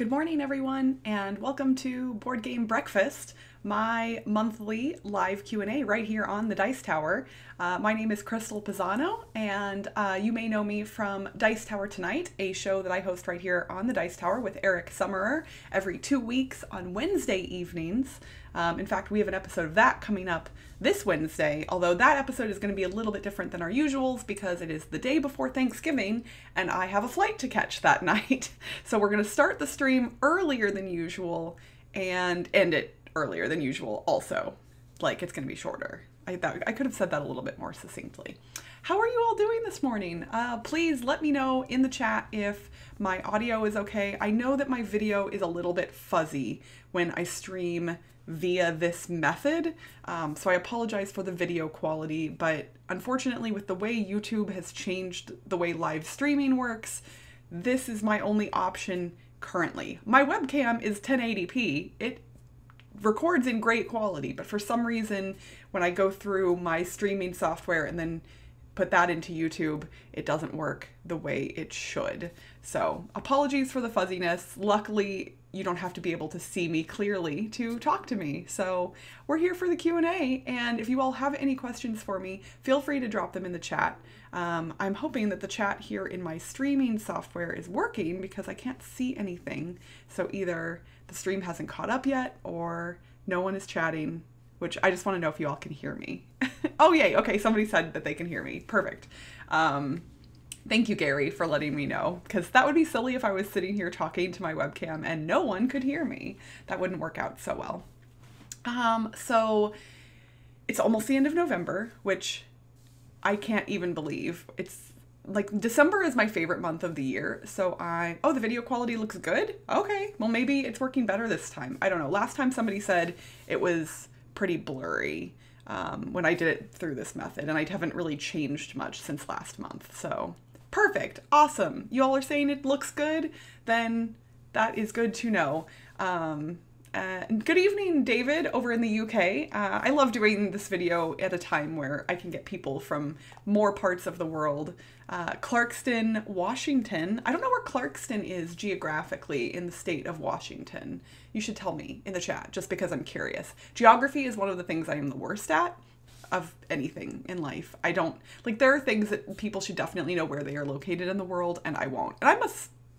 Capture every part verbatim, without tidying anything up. Good morning, everyone, and welcome to Board Game Breakfast, my monthly live Q and A right here on the Dice Tower. Uh, my name is Crystal Pisano, and uh, you may know me from Dice Tower Tonight, a show that I host right here on the Dice Tower with Eric Summerer every two weeks on Wednesday evenings. Um, in fact, we have an episode of that coming up this Wednesday, although that episode is going to be a little bit different than our usuals because it is the day before Thanksgiving, and I have a flight to catch that night. So we're going to start the stream earlier than usual and end it earlier than usual also. Like, it's going to be shorter. I, that, I could have said that a little bit more succinctly. How are you all doing this morning? Uh, please let me know in the chat if my audio is okay. I know that my video is a little bit fuzzy when I stream via this method, um, so I apologize for the video quality, but unfortunately with the way YouTube has changed the way live streaming works, this is my only option currently. My webcam is ten eighty p. It records in great quality, but for some reason when I go through my streaming software and then put that into YouTube, it doesn't work the way it should. So apologies for the fuzziness. Luckily, you don't have to be able to see me clearly to talk to me. So we're here for the Q and A, and if you all have any questions for me, feel free to drop them in the chat. Um, I'm hoping that the chat here in my streaming software is working because I can't see anything. So either the stream hasn't caught up yet or no one is chatting, which I just want to know if you all can hear me. Oh, yay. Okay, somebody said that they can hear me. Perfect. Um, Thank you, Gary, for letting me know, because that would be silly if I was sitting here talking to my webcam and no one could hear me. That wouldn't work out so well. Um, so it's almost the end of November, which I can't even believe. It's like December is my favorite month of the year. So I, oh, the video quality looks good. Okay, well, maybe it's working better this time. I don't know. Last time somebody said it was pretty blurry um, when I did it through this method, and I haven't really changed much since last month. So perfect. Awesome. You all are saying it looks good. Then that is good to know. Um, uh, and good evening, David, over in the U K. Uh, I love doing this video at a time where I can get people from more parts of the world. Uh, Clarkston, Washington. I don't know where Clarkston is geographically in the state of Washington. You should tell me in the chat just because I'm curious. Geography is one of the things I am the worst at of anything in life. I don't, like, there are things that people should definitely know where they are located in the world, and I won't. And I'm a,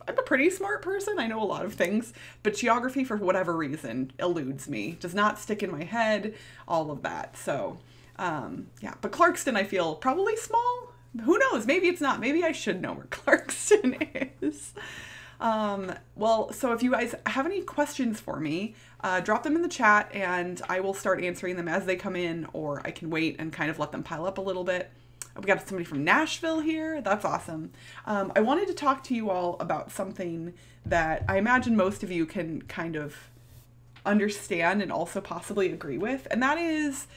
I'm a pretty smart person. I know a lot of things, but geography, for whatever reason, eludes me, does not stick in my head, all of that. So, um, yeah, but Clarkston, I feel probably small. Who knows? Maybe it's not. Maybe I should know where Clarkston is. Um, well, so if you guys have any questions for me, uh, drop them in the chat and I will start answering them as they come in, or I can wait and kind of let them pile up a little bit. We got somebody from Nashville here. That's awesome. Um, I wanted to talk to you all about something that I imagine most of you can kind of understand and also possibly agree with, and that is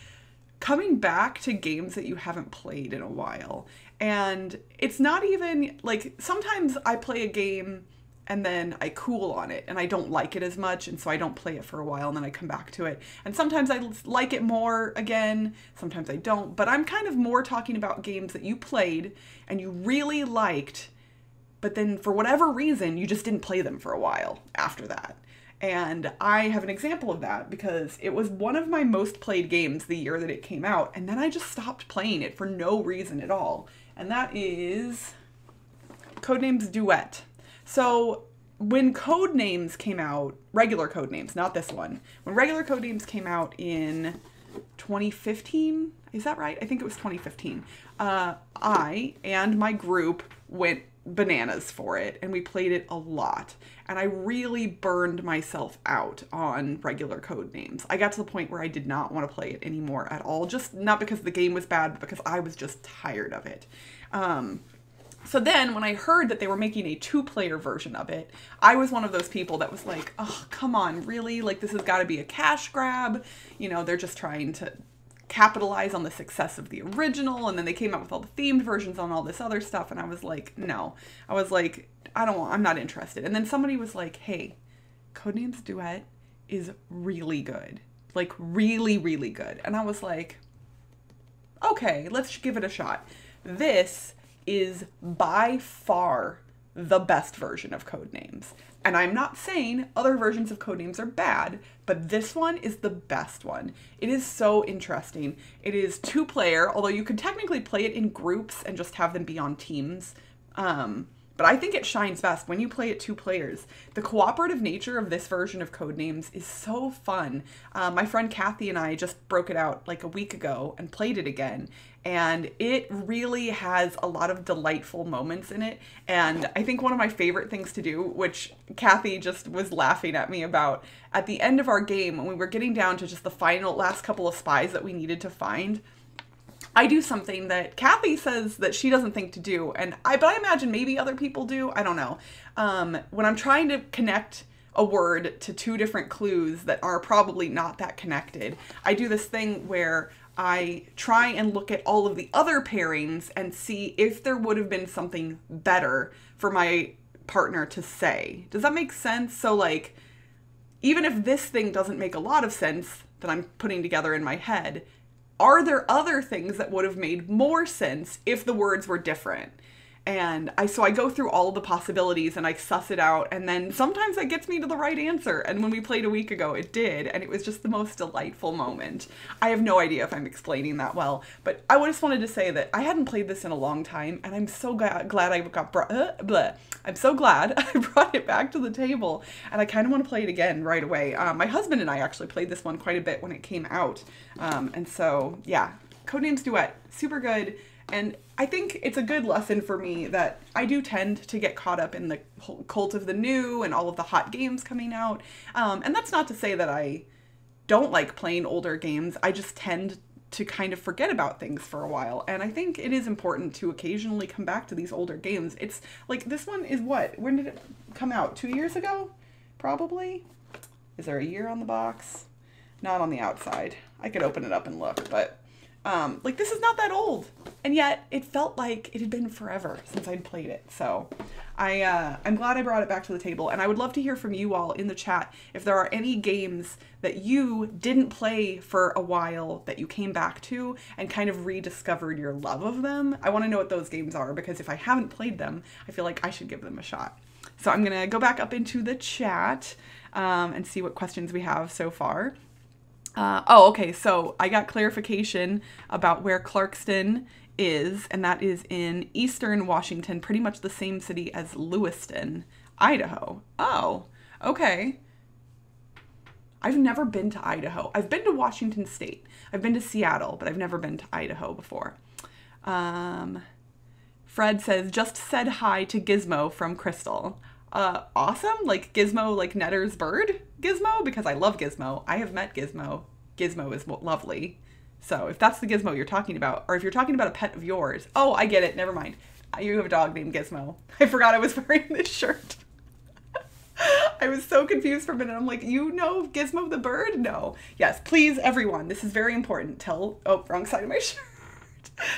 coming back to games that you haven't played in a while. And it's not even, like, sometimes I play a game and then I cool on it and I don't like it as much, and so I don't play it for a while and then I come back to it. And sometimes I like it more again, sometimes I don't, but I'm kind of more talking about games that you played and you really liked, but then for whatever reason, you just didn't play them for a while after that. And I have an example of that because it was one of my most played games the year that it came out, and then I just stopped playing it for no reason at all. And that is Codenames Duet. So when Codenames came out, regular Codenames, not this one, when regular Codenames came out in twenty fifteen, is that right? I think it was twenty fifteen. Uh, I and my group went bananas for it and we played it a lot. And I really burned myself out on regular Codenames. I got to the point where I did not want to play it anymore at all. Just not because the game was bad, but because I was just tired of it. Um, So then when I heard that they were making a two-player version of it, I was one of those people that was like, oh, come on, really? Like, this has got to be a cash grab. You know, they're just trying to capitalize on the success of the original. And then they came out with all the themed versions on all this other stuff. And I was like, no. I was like, I don't want, I'm not interested. And then somebody was like, hey, Codenames Duet is really good. Like, really, really good. And I was like, okay, let's give it a shot. This is by far the best version of Codenames. And I'm not saying other versions of Codenames are bad, but this one is the best one. It is so interesting. It is two-player, although you could technically play it in groups and just have them be on teams. Um, but I think it shines best when you play it two players. The cooperative nature of this version of Codenames is so fun. Uh, my friend Kathy and I just broke it out like a week ago and played it again. And it really has a lot of delightful moments in it. And I think one of my favorite things to do, which Kathy just was laughing at me about, at the end of our game, when we were getting down to just the final last couple of spies that we needed to find, I do something that Kathy says that she doesn't think to do. And I, but I imagine maybe other people do, I don't know. Um, when I'm trying to connect a word to two different clues that are probably not that connected, I do this thing where I try and look at all of the other pairings and see if there would have been something better for my partner to say. Does that make sense? So like, even if this thing doesn't make a lot of sense that I'm putting together in my head, are there other things that would have made more sense if the words were different? And I, so I go through all the possibilities and I suss it out, and then sometimes that gets me to the right answer. And when we played a week ago, it did. And it was just the most delightful moment. I have no idea if I'm explaining that well, but I just wanted to say that I hadn't played this in a long time, and I'm so glad, glad I got brought, uh, bleh. I'm so glad I brought it back to the table, and I kind of want to play it again right away. Uh, my husband and I actually played this one quite a bit when it came out. Um, and so yeah, Codenames Duet, super good. And I think it's a good lesson for me that I do tend to get caught up in the cult of the new and all of the hot games coming out. Um, and that's not to say that I don't like playing older games. I just tend to kind of forget about things for a while. And I think it is important to occasionally come back to these older games. It's like this one is what? When did it come out? Two years ago? Probably? Is there a year on the box? Not on the outside. I could open it up and look, but Um, like, this is not that old, and yet it felt like it had been forever since I'd played it. So I, uh, I'm glad I brought it back to the table, and I would love to hear from you all in the chat if there are any games that you didn't play for a while that you came back to and kind of rediscovered your love of them. I want to know what those games are, because if I haven't played them, I feel like I should give them a shot. So I'm going to go back up into the chat um, and see what questions we have so far. Uh, oh, okay, so I got clarification about where Clarkston is, and that is in eastern Washington, pretty much the same city as Lewiston, Idaho. Oh, okay. I've never been to Idaho. I've been to Washington State. I've been to Seattle, but I've never been to Idaho before. Um, Fred says, just said hi to Gizmo from Crystal. Uh, awesome, like Gizmo, like Netter's bird Gizmo, because I love Gizmo. I have met Gizmo. Gizmo is lovely. So if that's the Gizmo you're talking about, or if you're talking about a pet of yours, oh, I get it, never mind. You have a dog named Gizmo. I forgot I was wearing this shirt. I was so confused for a minute. I'm like, you know Gizmo the bird? No. Yes, please, everyone, this is very important. Tell, oh, wrong side of my shirt.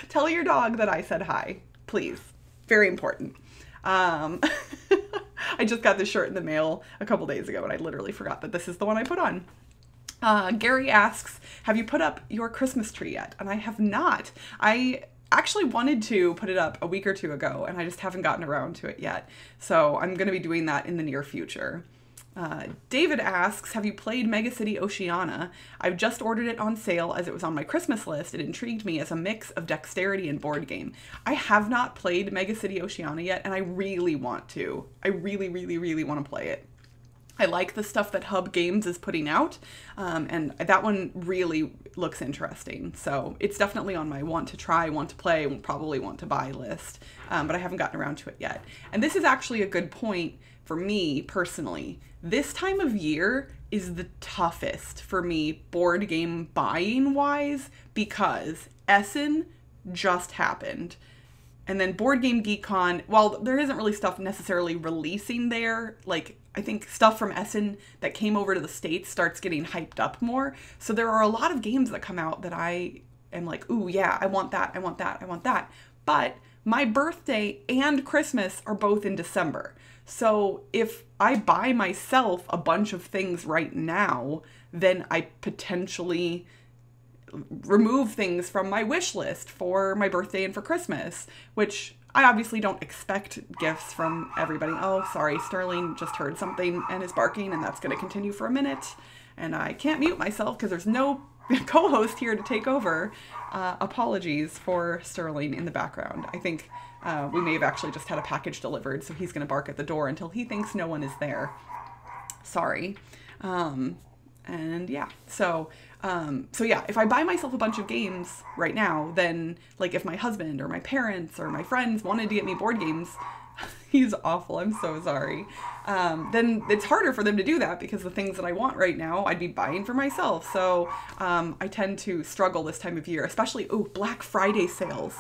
Tell your dog that I said hi, please. Very important. Um... I just got this shirt in the mail a couple days ago, and I literally forgot that this is the one I put on. Uh, Gary asks, have you put up your Christmas tree yet? And I have not. I actually wanted to put it up a week or two ago, and I just haven't gotten around to it yet. So I'm going to be doing that in the near future. Uh, David asks, have you played Mega City Oceana? I've just ordered it on sale as it was on my Christmas list. It intrigued me as a mix of dexterity and board game. I have not played Mega City Oceana yet, and I really want to. I really, really, really want to play it. I like the stuff that Hub Games is putting out, um, and that one really looks interesting. So it's definitely on my want to try, want to play, probably want to buy list, um, but I haven't gotten around to it yet. And this is actually a good point for me personally. This time of year is the toughest for me board game buying wise, because Essen just happened. And then Board Game Geek Con, while there isn't really stuff necessarily releasing there, like I think stuff from Essen that came over to the States starts getting hyped up more. So there are a lot of games that come out that I am like, ooh, yeah, I want that, I want that, I want that. But my birthday and Christmas are both in December. So if I buy myself a bunch of things right now, then I potentially remove things from my wish list for my birthday and for Christmas, which I obviously don't expect gifts from everybody. Oh, sorry, Sterling just heard something and is barking, and that's going to continue for a minute. And I can't mute myself because there's no co-host here to take over. Uh, apologies for Sterling in the background. I think uh, we may have actually just had a package delivered, so he's going to bark at the door until he thinks no one is there. Sorry. Um, and yeah, so... Um, so yeah, if I buy myself a bunch of games right now, then like if my husband or my parents or my friends wanted to get me board games, he's awful, I'm so sorry, um, then it's harder for them to do that because the things that I want right now, I'd be buying for myself. So um, I tend to struggle this time of year, especially, oh, Black Friday sales.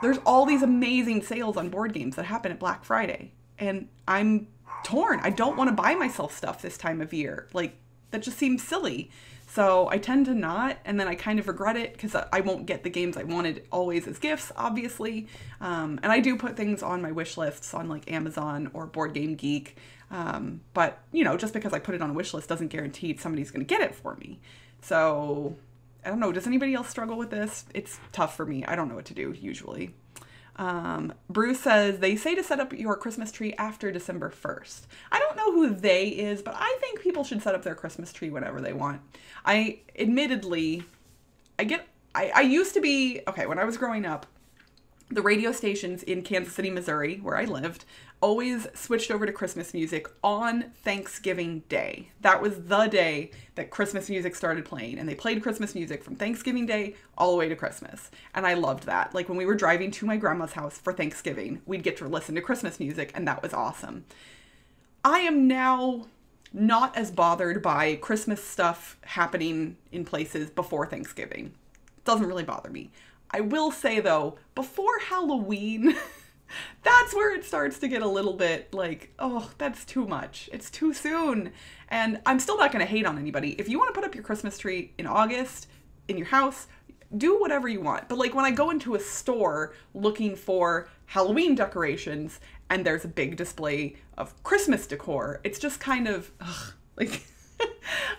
There's all these amazing sales on board games that happen at Black Friday, and I'm torn. I don't want to buy myself stuff this time of year. Like, that just seems silly. So I tend to not, and then I kind of regret it because I won't get the games I wanted always as gifts, obviously. Um, and I do put things on my wish lists on like Amazon or Board Game Geek. Um, but, you know, just because I put it on a wish list doesn't guarantee somebody's going to get it for me. So I don't know. Does anybody else struggle with this? It's tough for me. I don't know what to do usually. Um, Bruce says, they say to set up your Christmas tree after December first. I don't know who they is, but I think people should set up their Christmas tree whenever they want. I admittedly, I get, I, I used to be, okay, when I was growing up, the radio stations in Kansas City, Missouri, where I lived, always switched over to Christmas music on Thanksgiving Day. That was the day that Christmas music started playing, and they played Christmas music from Thanksgiving Day all the way to Christmas. And I loved that. Like when we were driving to my grandma's house for Thanksgiving, we'd get to listen to Christmas music, and that was awesome. I am now not as bothered by Christmas stuff happening in places before Thanksgiving. It doesn't really bother me. I will say, though, before Halloween, that's where it starts to get a little bit like, oh, that's too much. It's too soon. And I'm still not going to hate on anybody. If you want to put up your Christmas tree in August in your house, do whatever you want. But like when I go into a store looking for Halloween decorations and there's a big display of Christmas decor, it's just kind of ugh, like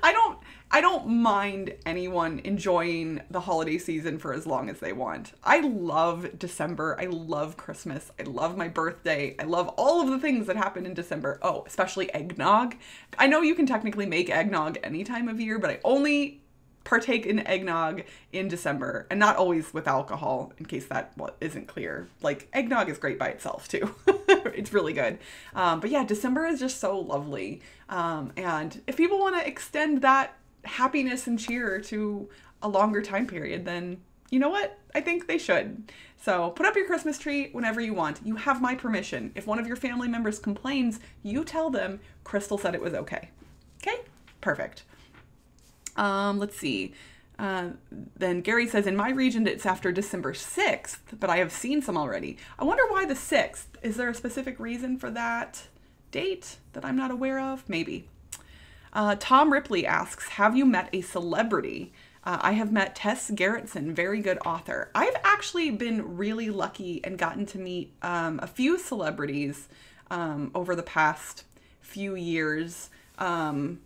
I don't... I don't mind anyone enjoying the holiday season for as long as they want. I love December. I love Christmas. I love my birthday. I love all of the things that happen in December. Oh, especially eggnog. I know you can technically make eggnog any time of year, but I only partake in eggnog in December, and not always with alcohol, in case that isn't clear. Like, eggnog is great by itself, too. It's really good. Um, but yeah, December is just so lovely. Um, and if people want to extend that happiness and cheer to a longer time period, then you know what? I think they should. So put up your Christmas tree whenever you want. You have my permission. If one of your family members complains, you tell them Crystal said it was okay. Okay? Perfect. Um, let's see. Uh, then Gary says, in my region, it's after December sixth, but I have seen some already. I wonder why the sixth. Is there a specific reason for that date that I'm not aware of? Maybe. Uh, Tom Ripley asks, have you met a celebrity? Uh, I have met Tess Gerritsen, very good author. I've actually been really lucky and gotten to meet um, a few celebrities um, over the past few years. Um,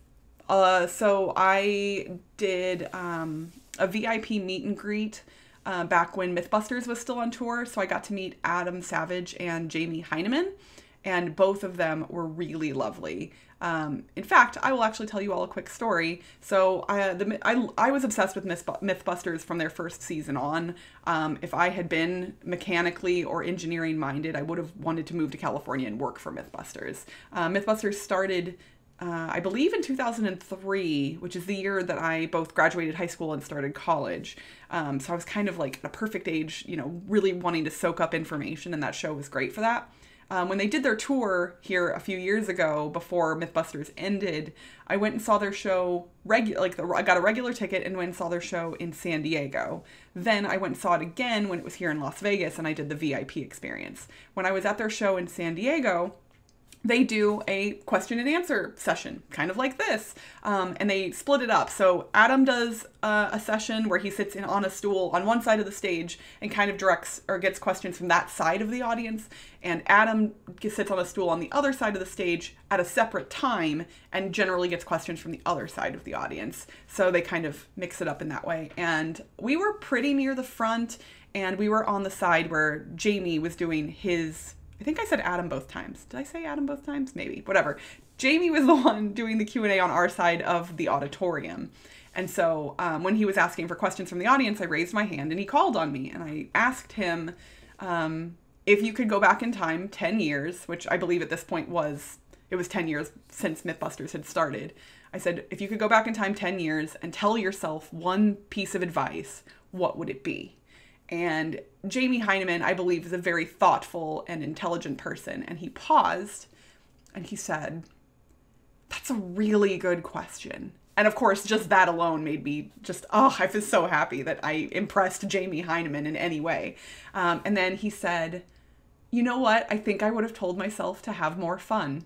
uh, so I did um, a V I P meet and greet uh, back when Mythbusters was still on tour. So I got to meet Adam Savage and Jamie Heinemann, and both of them were really lovely. Um, in fact, I will actually tell you all a quick story. So uh, the, I, I was obsessed with Mythbusters from their first season on. Um, if I had been mechanically or engineering minded, I would have wanted to move to California and work for Mythbusters. Uh, Mythbusters started, uh, I believe, in two thousand three, which is the year that I both graduated high school and started college. Um, so I was kind of like at a perfect age, you know, really wanting to soak up information, and that show was great for that. Um, when they did their tour here a few years ago before Mythbusters ended, I went and saw their show, regu like the, I got a regular ticket and went and saw their show in San Diego. Then I went and saw it again when it was here in Las Vegas, and I did the V I P experience. When I was at their show in San Diego, they do a question and answer session, kind of like this, um, and they split it up. So Adam does uh, a session where he sits in on a stool on one side of the stage and kind of directs or gets questions from that side of the audience, and Adam sits on a stool on the other side of the stage at a separate time and generally gets questions from the other side of the audience. So they kind of mix it up in that way. And we were pretty near the front, and we were on the side where Jamie was doing his, I think I said Adam both times. Did I say Adam both times? Maybe, whatever. Jamie was the one doing the Q and A on our side of the auditorium. And so um, when he was asking for questions from the audience, I raised my hand and he called on me. And I asked him um, if you could go back in time ten years, which I believe at this point was, it was ten years since Mythbusters had started. I said, if you could go back in time ten years and tell yourself one piece of advice, what would it be? And Jamie Heinemann, I believe, is a very thoughtful and intelligent person. And he paused and he said, that's a really good question. And of course, just that alone made me just, oh, I feel so happy that I impressed Jamie Heinemann in any way. Um, and then he said, you know what? I think I would have told myself to have more fun.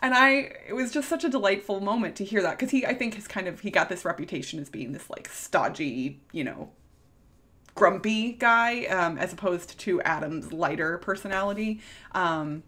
And I, it was just such a delightful moment to hear that, because he, I think has kind of, he got this reputation as being this like stodgy, you know, grumpy guy, um, as opposed to Adam's lighter personality. Um,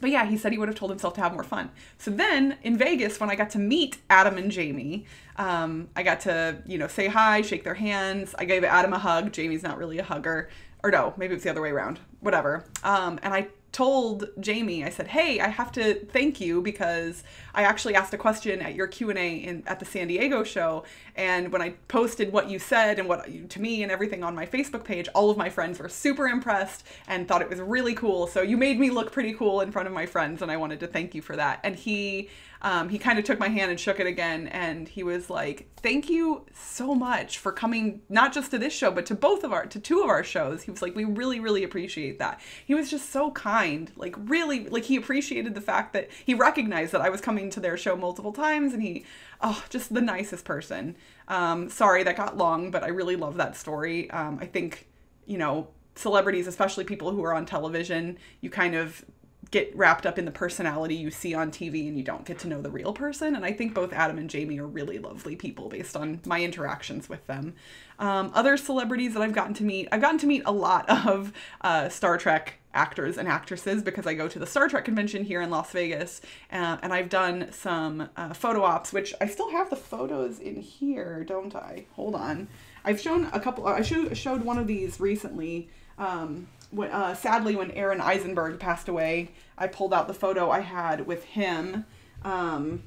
but yeah, he said he would have told himself to have more fun. So then in Vegas, when I got to meet Adam and Jamie, um, I got to, you know, say hi, shake their hands. I gave Adam a hug. Jamie's not really a hugger, or no, maybe it's the other way around, whatever. Um, and I told Jamie, I said, hey, I have to thank you because I actually asked a question at your Q and A in, at the San Diego show. And when I posted what you said and what you, to me and everything on my Facebook page, all of my friends were super impressed and thought it was really cool. So you made me look pretty cool in front of my friends. And I wanted to thank you for that. And he, um, he kind of took my hand and shook it again. And he was like, thank you so much for coming, not just to this show, but to both of our, to two of our shows. He was like, we really, really appreciate that. He was just so kind. Like really, like he appreciated the fact that he recognized that I was coming to their show multiple times, and he, oh, just the nicest person. Um, sorry that got long, but I really love that story. Um, I think, you know, celebrities, especially people who are on television, you kind of get wrapped up in the personality you see on T V and you don't get to know the real person. And I think both Adam and Jamie are really lovely people based on my interactions with them. Um, other celebrities that I've gotten to meet, I've gotten to meet a lot of uh, Star Trek actors and actresses because I go to the Star Trek convention here in Las Vegas, uh, and I've done some uh, photo ops, which I still have the photos in here, don't I? Hold on. I've shown a couple, I show, showed one of these recently. Um, when, uh, sadly, when Aaron Eisenberg passed away, I pulled out the photo I had with him. Um,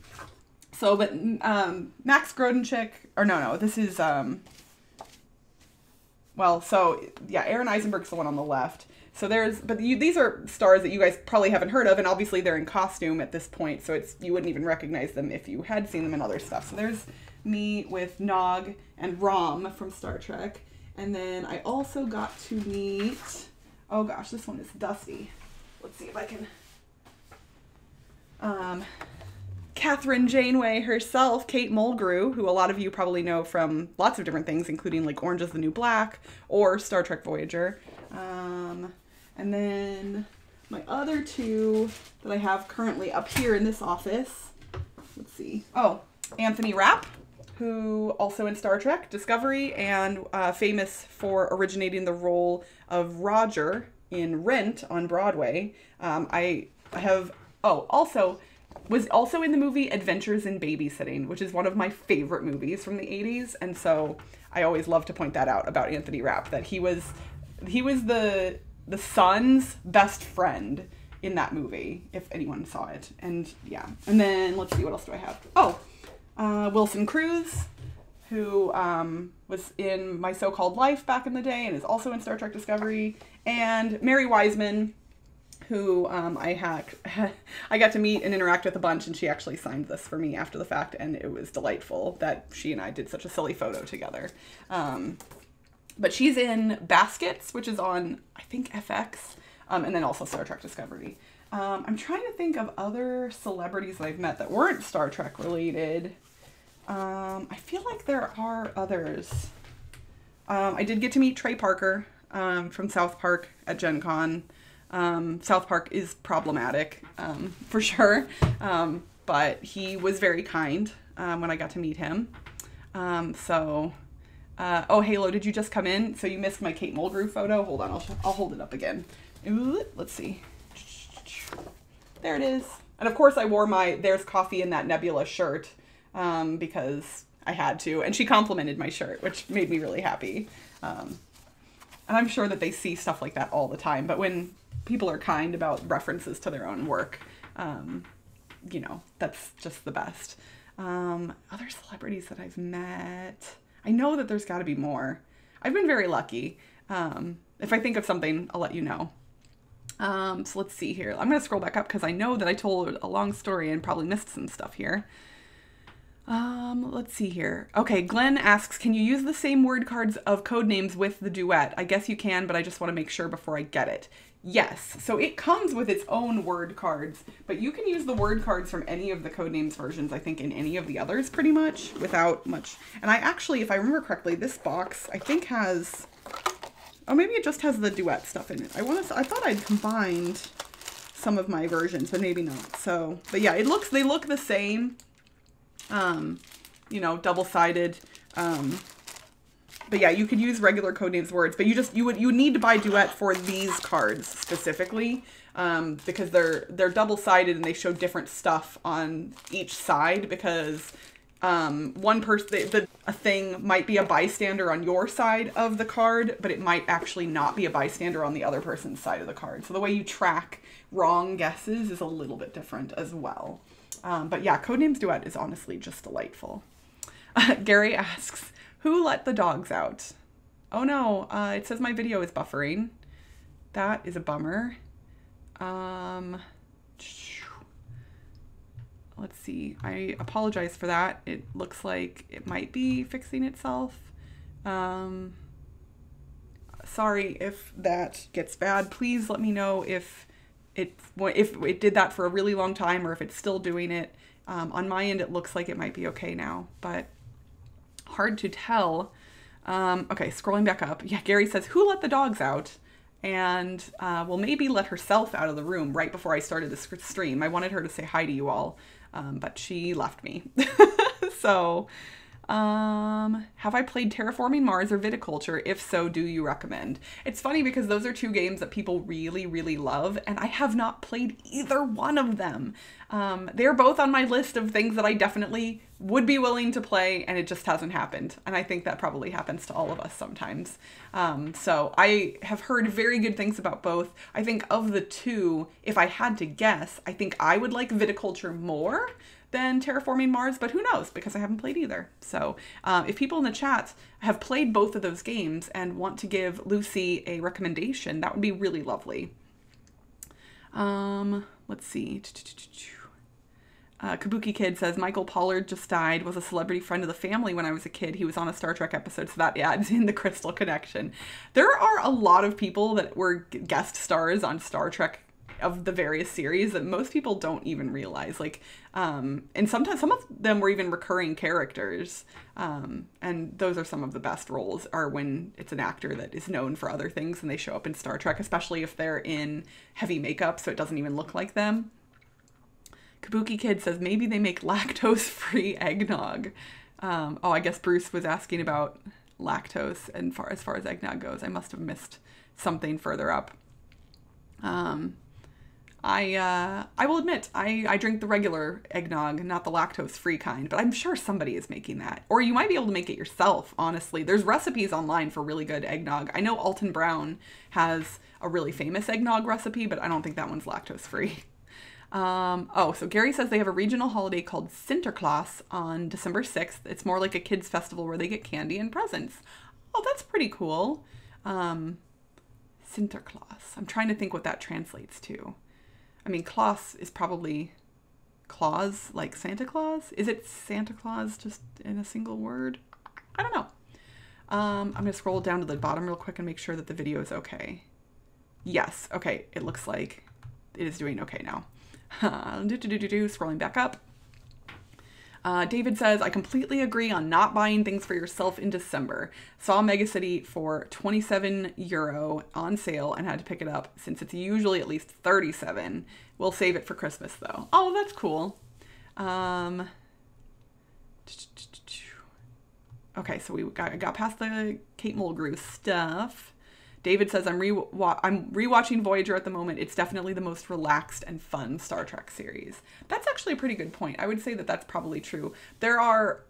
so, but um, Max Grodenchik, or no, no, this is, um, well, so yeah, Aaron Eisenberg's the one on the left. So there's, but you, these are stars that you guys probably haven't heard of, and obviously they're in costume at this point, so it's, you wouldn't even recognize them if you had seen them in other stuff. So there's me with Nog and Rom from Star Trek, and then I also got to meet, oh gosh, this one is dusty. Let's see if I can, um, Catherine Janeway herself, Kate Mulgrew, who a lot of you probably know from lots of different things, including like Orange is the New Black or Star Trek Voyager. Um, and then my other two that I have currently up here in this office, let's see. Oh, Anthony Rapp, who also in Star Trek Discovery and uh, famous for originating the role of Roger in Rent on Broadway. Um, I have, oh, also was also in the movie Adventures in Babysitting, which is one of my favorite movies from the eighties. And so I always love to point that out about Anthony Rapp, that he was, he was the the son's best friend in that movie, if anyone saw it. And yeah, and then let's see, what else do I have? Oh, uh, Wilson Cruz, who um, was in My So-Called Life back in the day and is also in Star Trek Discovery, and Mary Wiseman, who um, I had, I got to meet and interact with a bunch, and she actually signed this for me after the fact, and it was delightful that she and I did such a silly photo together. Um, But she's in Baskets, which is on, I think, F X, um, and then also Star Trek Discovery. Um, I'm trying to think of other celebrities that I've met that weren't Star Trek related. Um, I feel like there are others. Um, I did get to meet Trey Parker um, from South Park at Gen Con. Um, South Park is problematic, um, for sure, um, but he was very kind um, when I got to meet him. Um, so... Uh, oh, Halo, did you just come in? So you missed my Kate Mulgrew photo. Hold on, I'll, I'll hold it up again. Ooh, let's see. There it is. And of course I wore my There's Coffee in That Nebula shirt um, because I had to. And she complimented my shirt, which made me really happy. Um, And I'm sure that they see stuff like that all the time. But when people are kind about references to their own work, um, you know, that's just the best. Um, other celebrities that I've met. I know that there's got to be more. I've been very lucky. Um, if I think of something, I'll let you know. Um, so let's see here. I'm going to scroll back up because I know that I told a long story and probably missed some stuff here. Um, let's see here. Okay, Glenn asks, can you use the same word cards of Codenames with the duet? I guess you can, but I just want to make sure before I get it. Yes, so it comes with its own word cards, but you can use the word cards from any of the Codenames versions, I think, in any of the others pretty much, without much. And I actually, if I remember correctly, this box, I think has... Oh, maybe it just has the duet stuff in it. I want to, I thought I'd combined some of my versions, but maybe not. So, but yeah, it looks, they look the same, um, you know, double-sided. Um, but yeah, you could use regular Codenames words, but you just, you would, you need to buy duet for these cards specifically, um, because they're, they're double-sided and they show different stuff on each side because Um, one person, the, the, a thing might be a bystander on your side of the card, but it might actually not be a bystander on the other person's side of the card. So the way you track wrong guesses is a little bit different as well. Um, but yeah, Codenames Duet is honestly just delightful. Uh, Gary asks, who let the dogs out? Oh no, uh, it says my video is buffering. That is a bummer. Um... Let's see. I apologize for that. It looks like it might be fixing itself. Um, sorry if that gets bad. Please let me know if it, if it did that for a really long time or if it's still doing it. Um, on my end, it looks like it might be okay now, but hard to tell. Um, okay, scrolling back up. Yeah, Gary says, who let the dogs out? And uh, well, maybe let herself out of the room right before I started the stream. I wanted her to say hi to you all. Um, but she left me. So, um, have I played Terraforming Mars or Viticulture? If so, do you recommend? It's funny because those are two games that people really, really love, and I have not played either one of them. Um, they're both on my list of things that I definitely would be willing to play, and it just hasn't happened. And I think that probably happens to all of us sometimes. Um, so I have heard very good things about both. I think of the two, if I had to guess, I think I would like Viticulture more than Terraforming Mars, but who knows, because I haven't played either. So uh, if people in the chat have played both of those games and want to give Lucy a recommendation, that would be really lovely. Um, let's see. Uh, Kabuki Kid says, Michael Pollard just died, was a celebrity friend of the family when I was a kid. He was on a Star Trek episode, so that adds in the Crystal connection. There are a lot of people that were guest stars on Star Trek of the various series that most people don't even realize. Like, um, and sometimes some of them were even recurring characters. Um, and those are some of the best roles, are when it's an actor that is known for other things and they show up in Star Trek, especially if they're in heavy makeup so it doesn't even look like them. Kabuki Kid says, maybe they make lactose-free eggnog. Um, oh, I guess Bruce was asking about lactose and far, as far as eggnog goes. I must have missed something further up. Um, I uh, I will admit, I, I drink the regular eggnog, not the lactose-free kind, but I'm sure somebody is making that. Or you might be able to make it yourself, honestly. There's recipes online for really good eggnog. I know Alton Brown has a really famous eggnog recipe, but I don't think that one's lactose-free. Um, oh, so Gary says they have a regional holiday called Sinterklaas on December sixth. It's more like a kids' festival where they get candy and presents. Oh, that's pretty cool. Um, Sinterklaas. I'm trying to think what that translates to. I mean, Klaus is probably Claus, like Santa Claus. Is it Santa Claus just in a single word? I don't know. Um, I'm going to scroll down to the bottom real quick and make sure that the video is okay. Yes. Okay. It looks like it is doing okay now. Uh, do, do, do, do, do, scrolling back up. Uh, David says, I completely agree on not buying things for yourself in December. Saw Mega City for twenty-seven euro on sale and had to pick it up since it's usually at least thirty-seven. We'll save it for Christmas though. Oh, that's cool. Um, okay, so we got, got past the Kate Mulgrew stuff. David says, I'm re I'm rewatching Voyager at the moment. It's definitely the most relaxed and fun Star Trek series. That's actually a pretty good point. I would say that that's probably true. There are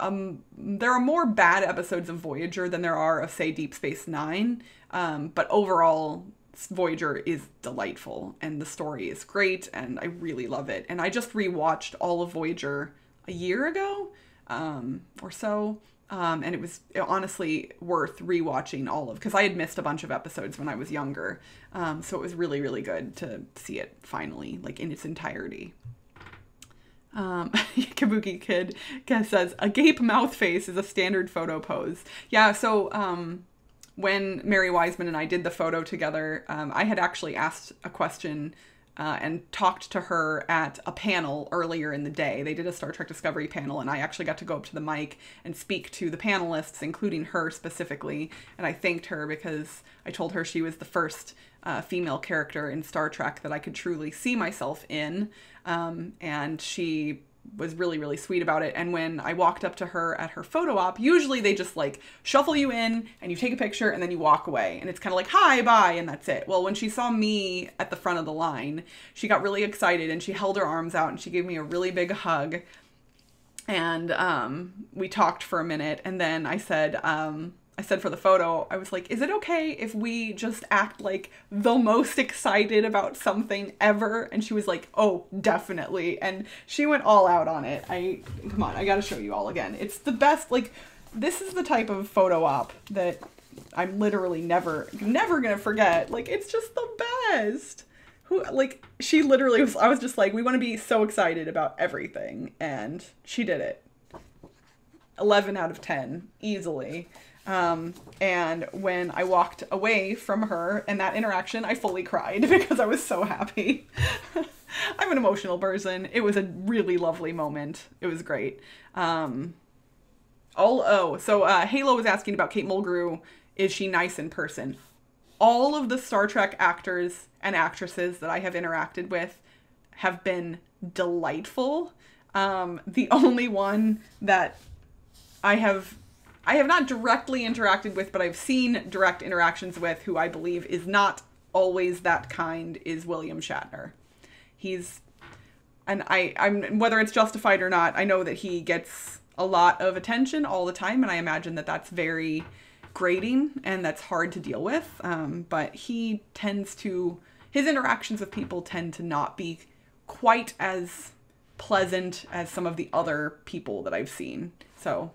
um, there are more bad episodes of Voyager than there are of, say, Deep Space Nine. Um, but overall, Voyager is delightful and the story is great and I really love it. And I just rewatched all of Voyager a year ago um, or so. Um, and it was honestly worth rewatching all of, because I had missed a bunch of episodes when I was younger. Um, so it was really, really good to see it finally, like in its entirety. Um, Kabuki Kid says, a gape mouth face is a standard photo pose. Yeah, so um, when Mary Wiseman and I did the photo together, um, I had actually asked a question Uh, and talked to her at a panel earlier in the day. They did a Star Trek Discovery panel, and I actually got to go up to the mic and speak to the panelists, including her specifically. And I thanked her because I told her she was the first uh, female character in Star Trek that I could truly see myself in. Um, and she was really, really sweet about it. And when I walked up to her at her photo op, usually they just like shuffle you in and you take a picture and then you walk away. And it's kind of like, hi, bye, and that's it. Well, when she saw me at the front of the line, she got really excited and she held her arms out and she gave me a really big hug. And um, we talked for a minute. And then I said, um, I said for the photo, I was like, is it okay if we just act like the most excited about something ever? And she was like, oh, definitely. And she went all out on it. I, come on, I gotta show you all again. It's the best, like, this is the type of photo op that I'm literally never, never gonna forget. Like, it's just the best. Who, like, she literally was, I was just like, we wanna be so excited about everything. And she did it. eleven out of ten, easily. Um, and when I walked away from her and that interaction, I fully cried because I was so happy. I'm an emotional person. It was a really lovely moment. It was great. Um, all, oh, so, uh, Halo was asking about Kate Mulgrew. Is she nice in person? All of the Star Trek actors and actresses that I have interacted with have been delightful. Um, the only one that I have... I have not directly interacted with, but I've seen direct interactions with, who I believe is not always that kind, is William Shatner. He's, and I, I'm, whether it's justified or not, I know that he gets a lot of attention all the time, and I imagine that that's very grating and that's hard to deal with. Um, but he tends to, his interactions with people tend to not be quite as pleasant as some of the other people that I've seen. So...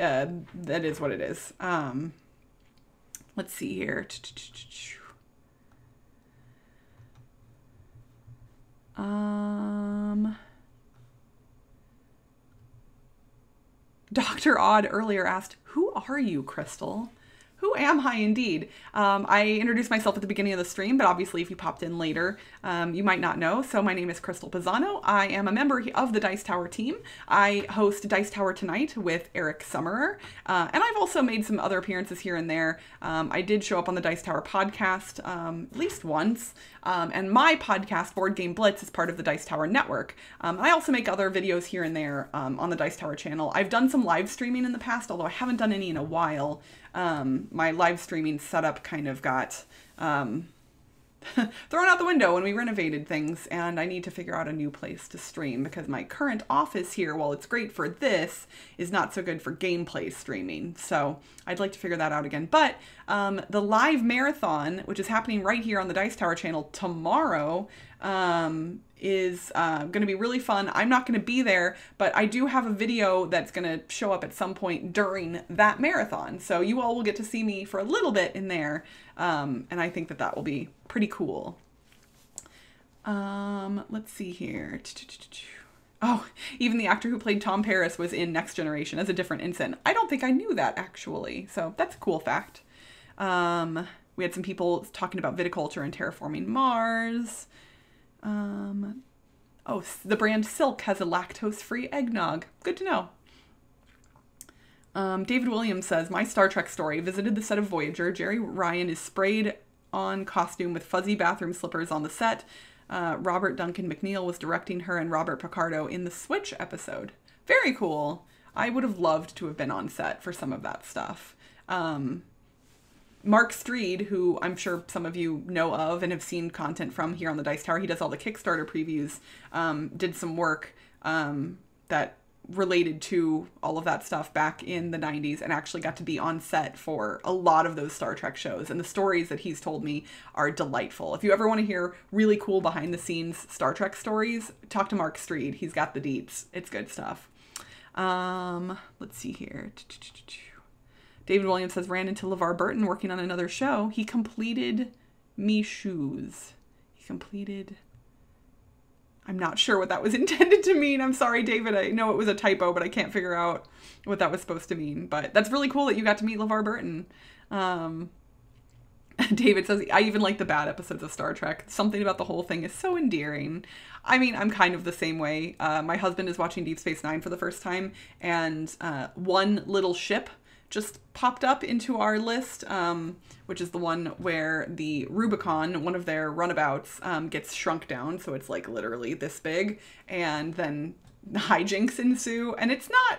Uh, that is what it is. Um, let's see here. Um, Doctor Odd earlier asked, who are you, Crystal? Who am I indeed? Um, I introduced myself at the beginning of the stream, but obviously if you popped in later, um, you might not know. So my name is Crystal Pisano. I am a member of the Dice Tower team. I host Dice Tower Tonight with Eric Summerer. Uh, and I've also made some other appearances here and there. Um, I did show up on the Dice Tower podcast um, at least once. Um, and my podcast, Board Game Blitz, is part of the Dice Tower network. Um, I also make other videos here and there um, on the Dice Tower channel. I've done some live streaming in the past, although I haven't done any in a while. Um, my live streaming setup kind of got um, thrown out the window when we renovated things, and I need to figure out a new place to stream because my current office here, while it's great for this, is not so good for gameplay streaming. So I'd like to figure that out again. But um, the live marathon, which is happening right here on the Dice Tower channel tomorrow, um, is uh, going to be really fun. I'm not going to be there, but I do have a video that's going to show up at some point during that marathon. So you all will get to see me for a little bit in there. Um, and I think that that will be pretty cool. Um, let's see here. Oh, even the actor who played Tom Paris was in Next Generation as a different ensign. I don't think I knew that actually. So that's a cool fact. Um, we had some people talking about viticulture and terraforming Mars. Um, oh, the brand Silk has a lactose-free eggnog. Good to know. Um, David Williams says, my Star Trek story visited the set of Voyager. Jerry Ryan is sprayed on costume with fuzzy bathroom slippers on the set. Uh, Robert Duncan McNeil was directing her and Robert Picardo in the Switch episode. Very cool. I would have loved to have been on set for some of that stuff. Um, Mark Streed, who I'm sure some of you know of and have seen content from here on the Dice Tower, he does all the Kickstarter previews, um, did some work um, that related to all of that stuff back in the nineties and actually got to be on set for a lot of those Star Trek shows. And the stories that he's told me are delightful. If you ever want to hear really cool behind the scenes Star Trek stories, talk to Mark Streed. He's got the deets. It's good stuff. Um, let's see here. David Williams says, ran into LeVar Burton working on another show. He completed me shoes. He completed... I'm not sure what that was intended to mean. I'm sorry, David. I know it was a typo, but I can't figure out what that was supposed to mean. But that's really cool that you got to meet LeVar Burton. Um, David says, I even like the bad episodes of Star Trek. Something about the whole thing is so endearing. I mean, I'm kind of the same way. Uh, my husband is watching Deep Space Nine for the first time, and uh, one little ship just popped up into our list, um, which is the one where the Rubicon, one of their runabouts, um, gets shrunk down. So it's like literally this big, and then hijinks ensue. And it's not,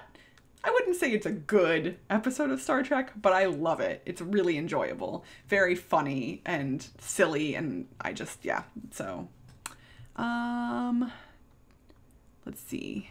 I wouldn't say it's a good episode of Star Trek, but I love it. It's really enjoyable, very funny and silly. And I just, yeah. So, um, let's see.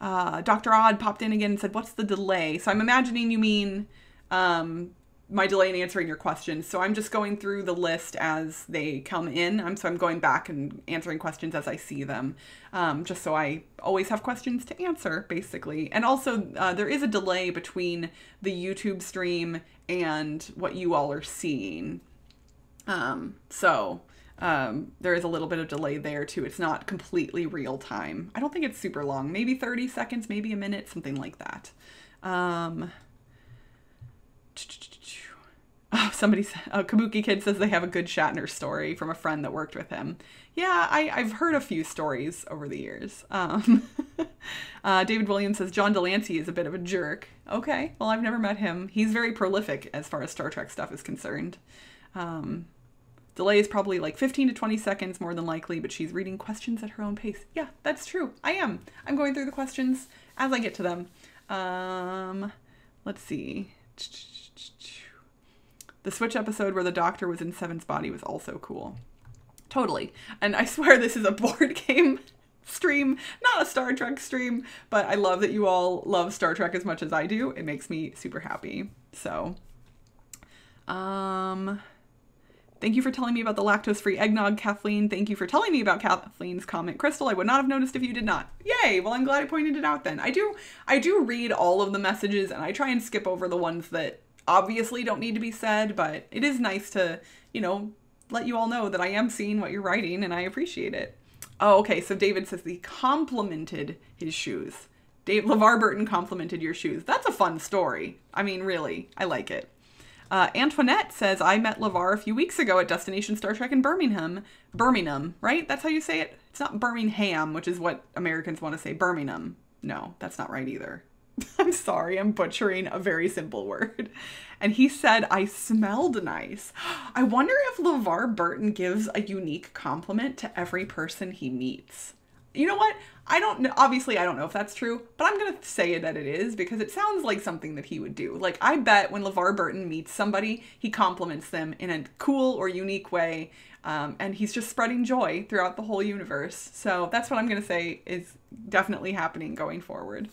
Uh, Doctor Odd popped in again and said, what's the delay? So I'm imagining you mean um, my delay in answering your questions. So I'm just going through the list as they come in. I'm, so I'm going back and answering questions as I see them, um, just so I always have questions to answer, basically. And also uh, there is a delay between the YouTube stream and what you all are seeing. Um, so... Um, there is a little bit of delay there too. It's not completely real time. I don't think it's super long, maybe thirty seconds, maybe a minute, something like that. Um, oh, somebody, uh, Kabuki Kid says they have a good Shatner story from a friend that worked with him. Yeah, I, I've heard a few stories over the years. Um, uh, David Williams says, John Delancey is a bit of a jerk. Okay, well, I've never met him. He's very prolific as far as Star Trek stuff is concerned. Um... Delay is probably like fifteen to twenty seconds more than likely, but she's reading questions at her own pace. Yeah, that's true. I am. I'm going through the questions as I get to them. Um, let's see. The Switch episode where the doctor was in Seven's body was also cool. Totally. And I swear this is a board game stream, not a Star Trek stream, but I love that you all love Star Trek as much as I do. It makes me super happy. So, um... thank you for telling me about the lactose-free eggnog, Kathleen. Thank you for telling me about Kathleen's comment. Crystal, I would not have noticed if you did not. Yay! Well, I'm glad I pointed it out then. I do, I do read all of the messages, and I try and skip over the ones that obviously don't need to be said, but it is nice to, you know, let you all know that I am seeing what you're writing, and I appreciate it. Oh, okay, so David says he complimented his shoes. Dave, LeVar Burton complimented your shoes. That's a fun story. I mean, really, I like it. Uh, Antoinette says, I met LeVar a few weeks ago at Destination Star Trek in Birmingham. Birmingham, right? That's how you say it? It's not Birmingham, which is what Americans want to say. Birmingham. No, that's not right either. I'm sorry, I'm butchering a very simple word. And he said, I smelled nice. I wonder if LeVar Burton gives a unique compliment to every person he meets. You know what? I don't know. Obviously, I don't know if that's true, but I'm going to say it that it is because it sounds like something that he would do. Like, I bet when LeVar Burton meets somebody, he compliments them in a cool or unique way. Um, and he's just spreading joy throughout the whole universe. So that's what I'm going to say is definitely happening going forward.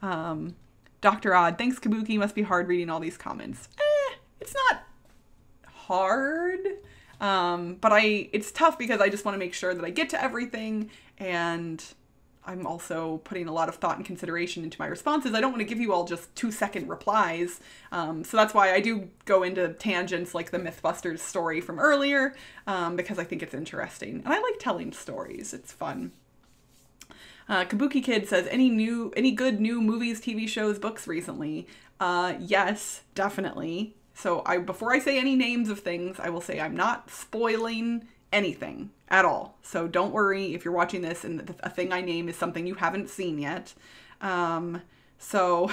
Um, Doctor Odd, thanks, Kabuki. Must be hard reading all these comments. Eh, it's not hard. Um, but I, it's tough because I just want to make sure that I get to everything, and I'm also putting a lot of thought and consideration into my responses. I don't want to give you all just two second replies. Um, so that's why I do go into tangents like the Mythbusters story from earlier, um, because I think it's interesting and I like telling stories. It's fun. Uh, Kabuki Kid says, any new, any good new movies, T V shows, books recently? Uh, yes, definitely. So I, before I say any names of things, I will say I'm not spoiling anything at all. So don't worry if you're watching this and a thing I name is something you haven't seen yet. Um, so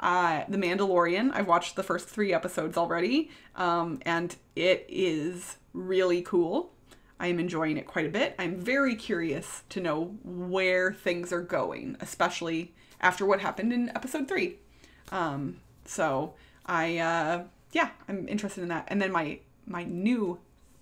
uh, The Mandalorian, I've watched the first three episodes already, um, and it is really cool. I am enjoying it quite a bit. I'm very curious to know where things are going, especially after what happened in episode three. Um, so I, uh, yeah, I'm interested in that. And then my, my new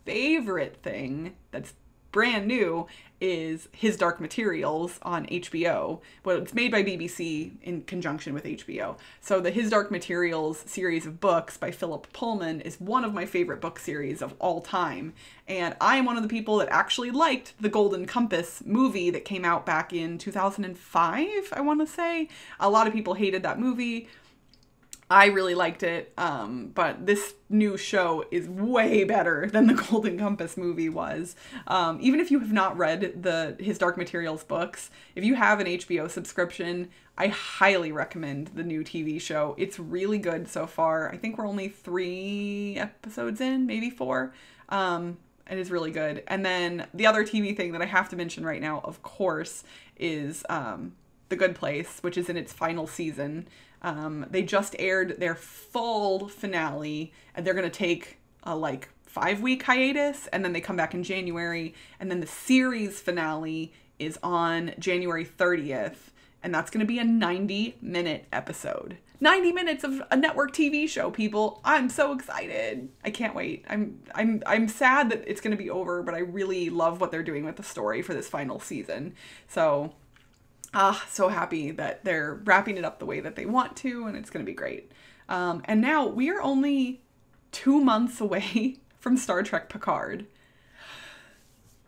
favorite thing that's brand new is His Dark Materials on H B O. Well, it's made by B B C in conjunction with H B O. So the His Dark Materials series of books by Philip Pullman is one of my favorite book series of all time. And I am one of the people that actually liked the Golden Compass movie that came out back in two thousand five, I want to say. A lot of people hated that movie. I really liked it, um, but this new show is way better than the Golden Compass movie was. Um, even if you have not read the His Dark Materials books, if you have an H B O subscription, I highly recommend the new T V show. It's really good so far. I think we're only three episodes in, maybe four. Um, it is really good. And then the other T V thing that I have to mention right now, of course, is um, The Good Place, which is in its final season. Um, they just aired their full finale, and they're going to take a like five week hiatus, and then they come back in January, and then the series finale is on January thirtieth, and that's going to be a ninety minute episode. ninety minutes of a network T V show, people. I'm so excited. I can't wait. I'm I'm I'm sad that it's going to be over, but I really love what they're doing with the story for this final season. So Ah, so happy that they're wrapping it up the way that they want to, and it's going to be great. Um, and now we are only two months away from Star Trek Picard.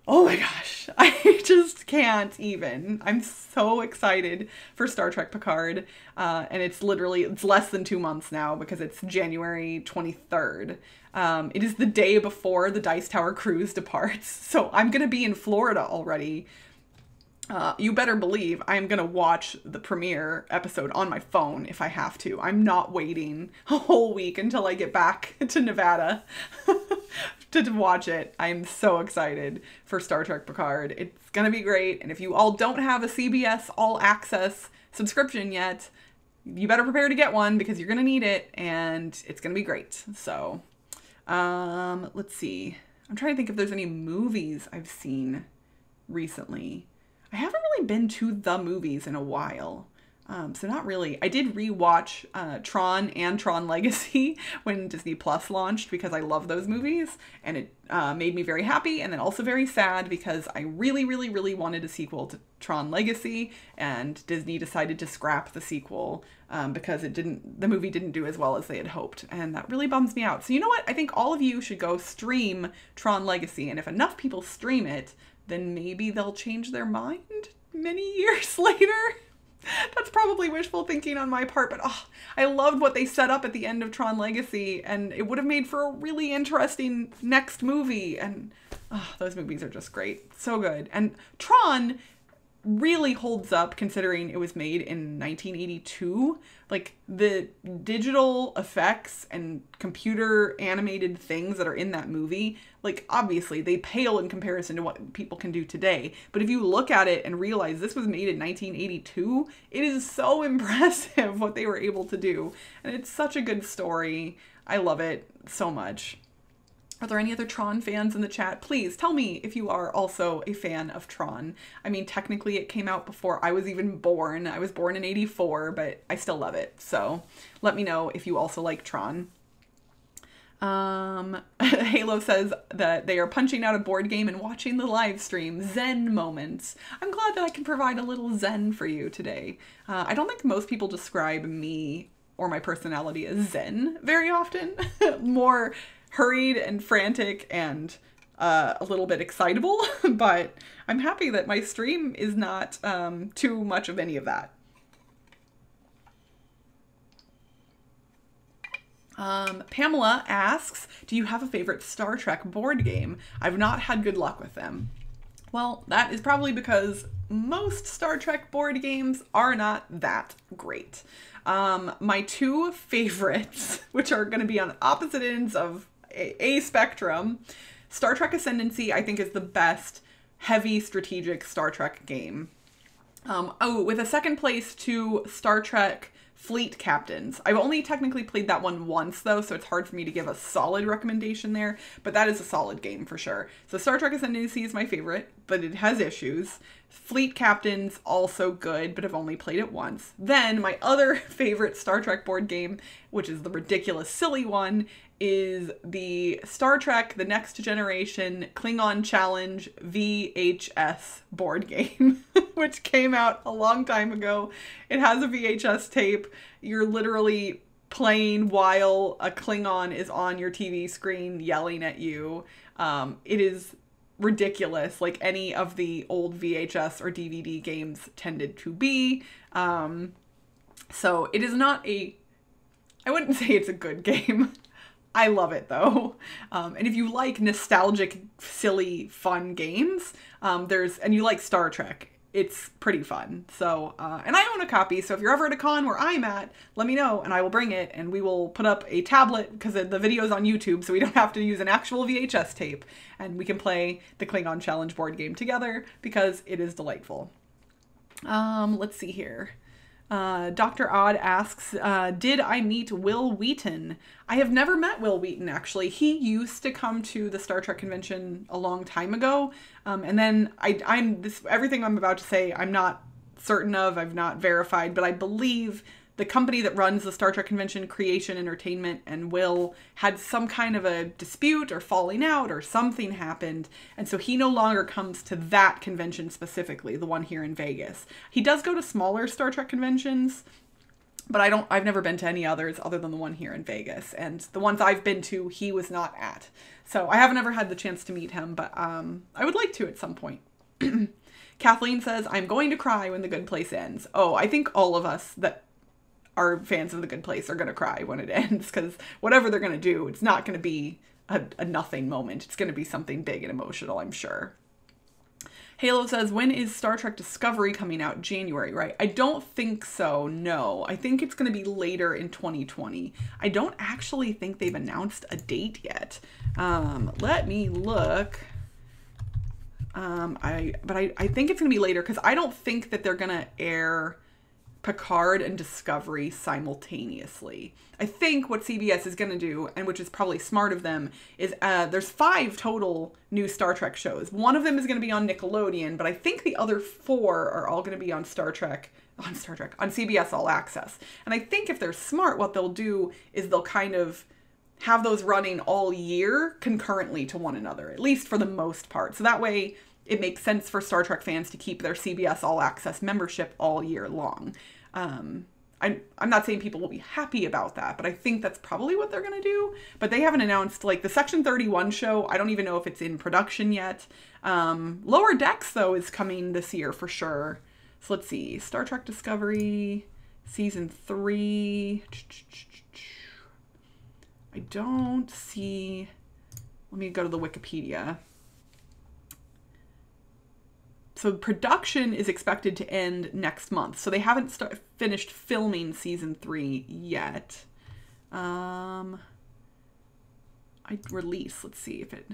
Oh my gosh, I just can't even. I'm so excited for Star Trek Picard. Uh, and it's literally, it's less than two months now because it's January twenty-third. Um, it is the day before the Dice Tower cruise departs. So I'm going to be in Florida already. Uh, you better believe I'm going to watch the premiere episode on my phone if I have to. I'm not waiting a whole week until I get back to Nevada to, to watch it. I'm so excited for Star Trek Picard. It's going to be great. And if you all don't have a C B S All Access subscription yet, you better prepare to get one because you're going to need it, and it's going to be great. So um, let's see. I'm trying to think if there's any movies I've seen recently. I haven't really been to the movies in a while, um, so not really. I did rewatch uh, Tron and Tron Legacy when Disney Plus launched because I love those movies, and it uh, made me very happy and then also very sad because I really, really, really wanted a sequel to Tron Legacy, and Disney decided to scrap the sequel um, because it didn't, the movie didn't do as well as they had hoped, and that really bums me out. So you know what? I think all of you should go stream Tron Legacy, and if enough people stream it, then maybe they'll change their mind many years later. That's probably wishful thinking on my part, but oh, I loved what they set up at the end of Tron Legacy, and it would have made for a really interesting next movie. And oh, those movies are just great. So good. And Tron really holds up considering it was made in nineteen eighty-two. Like, the digital effects and computer animated things that are in that movie, like, obviously they pale in comparison to what people can do today. But if you look at it and realize this was made in nineteen eighty-two, it is so impressive what they were able to do. And it's such a good story. I love it so much. Are there any other Tron fans in the chat? Please tell me if you are also a fan of Tron. I mean, technically it came out before I was even born. I was born in eighty-four, but I still love it. So let me know if you also like Tron. Um, Halo says that they are punching out a board game and watching the live stream. Zen moments. I'm glad that I can provide a little zen for you today. Uh, I don't think most people describe me or my personality as zen very often. More hurried and frantic and uh, a little bit excitable, but I'm happy that my stream is not um, too much of any of that. Um, Pamela asks, do you have a favorite Star Trek board game? I've not had good luck with them. Well, that is probably because most Star Trek board games are not that great. Um, my two favorites, which are going to be on opposite ends of a spectrum. Star Trek Ascendancy, I think, is the best heavy strategic Star Trek game. Um, oh, with a second place to Star Trek Fleet Captains. I've only technically played that one once, though, so it's hard for me to give a solid recommendation there, but that is a solid game for sure. So Star Trek Ascendancy is my favorite, but it has issues. Fleet Captains, also good, but I've only played it once. Then my other favorite Star Trek board game, which is the ridiculous silly one, is the Star Trek The Next Generation Klingon Challenge V H S board game, which came out a long time ago. It has a V H S tape. You're literally playing while a Klingon is on your T V screen yelling at you. Um, it is ridiculous, like any of the old V H S or D V D games tended to be. Um, so it is not a... I wouldn't say it's a good game. I love it though. Um, and if you like nostalgic, silly, fun games, um, there's, and you like Star Trek, it's pretty fun. So, uh, and I own a copy. So if you're ever at a con where I'm at, let me know and I will bring it, and we will put up a tablet because the video's on YouTube. So we don't have to use an actual V H S tape, and we can play the Klingon Challenge board game together because it is delightful. Um, let's see here. Uh, Doctor Odd asks, uh, did I meet Wil Wheaton? I have never met Wil Wheaton, actually. He used to come to the Star Trek convention a long time ago. Um, and then I, I'm this, everything I'm about to say, I'm not certain of, I've not verified, but I believe the company that runs the Star Trek convention, Creation Entertainment, and Will had some kind of a dispute or falling out or something happened. And so he no longer comes to that convention specifically, the one here in Vegas. He does go to smaller Star Trek conventions, but I don't, I've never been to any others other than the one here in Vegas. And the ones I've been to, he was not at. So I haven't ever had the chance to meet him, but um, I would like to at some point. Kathleen says, I'm going to cry when The Good Place ends. Oh, I think all of us that our fans of The Good Place are going to cry when it ends, because whatever they're going to do, it's not going to be a, a nothing moment. It's going to be something big and emotional, I'm sure. Halo says, when is Star Trek Discovery coming out? January, right? I don't think so, no. I think it's going to be later in twenty twenty. I don't actually think they've announced a date yet. Um, let me look. Um, I But I, I think it's going to be later, because I don't think that they're going to air Picard and Discovery simultaneously. I think what C B S is going to do, and which is probably smart of them, is uh, there's five total new Star Trek shows. One of them is going to be on Nickelodeon, but I think the other four are all going to be on Star Trek, on Star Trek, on C B S All Access. And I think if they're smart, what they'll do is they'll kind of have those running all year concurrently to one another, at least for the most part. So that way, it makes sense for Star Trek fans to keep their C B S All Access membership all year long. Um, I'm, I'm not saying people will be happy about that, but I think that's probably what they're going to do. But they haven't announced, like, the Section thirty-one show. I don't even know if it's in production yet. Um, Lower Decks, though, is coming this year for sure. So let's see. Star Trek Discovery, Season three. I don't see... Let me go to the Wikipedia. So production is expected to end next month. So they haven't start, finished filming season three yet. Um, I release, let's see if it,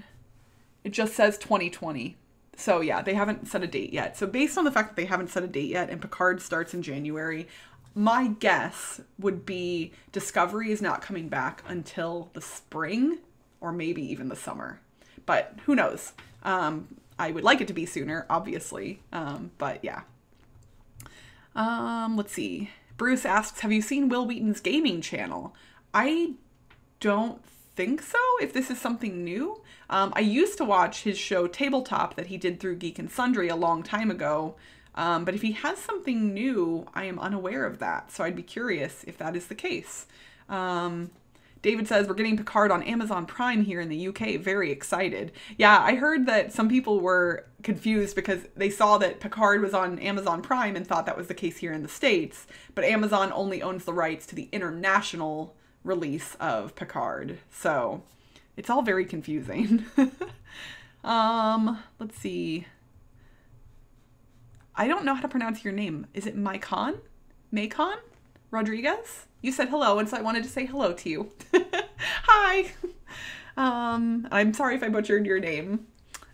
it just says twenty twenty. So yeah, they haven't set a date yet. So based on the fact that they haven't set a date yet and Picard starts in January, my guess would be Discovery is not coming back until the spring or maybe even the summer, but who knows? Um, I would like it to be sooner, obviously, um, but yeah. Um, let's see. Bruce asks, have you seen Wil Wheaton's gaming channel? I don't think so, if this is something new. Um, I used to watch his show Tabletop that he did through Geek and Sundry a long time ago, um, but if he has something new, I am unaware of that, so I'd be curious if that is the case. Um... David says, we're getting Picard on Amazon Prime here in the U K. Very excited. Yeah, I heard that some people were confused because they saw that Picard was on Amazon Prime and thought that was the case here in the States. But Amazon only owns the rights to the international release of Picard. So it's all very confusing. um, let's see. I don't know how to pronounce your name. Is it Mycon? Mycon? Rodriguez? You said hello, and so I wanted to say hello to you. Hi. Um, I'm sorry if I butchered your name.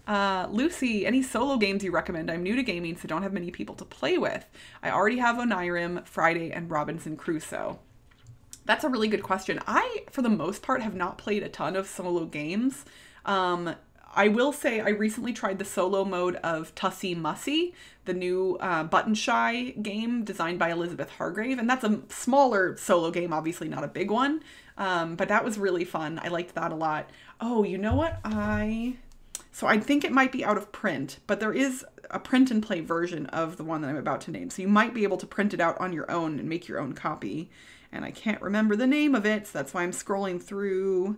Uh, Lucy, any solo games you recommend? I'm new to gaming, so don't have many people to play with. I already have Onirim, Friday, and Robinson Crusoe. That's a really good question. I, for the most part, have not played a ton of solo games. Um, I will say I recently tried the solo mode of Tussy Mussy, the new uh, Button Shy game designed by Elizabeth Hargrave. And that's a smaller solo game, obviously not a big one. Um, but that was really fun. I liked that a lot. Oh, you know what? I... So I think it might be out of print, but there is a print and play version of the one that I'm about to name. So you might be able to print it out on your own and make your own copy. And I can't remember the name of it, so that's why I'm scrolling through.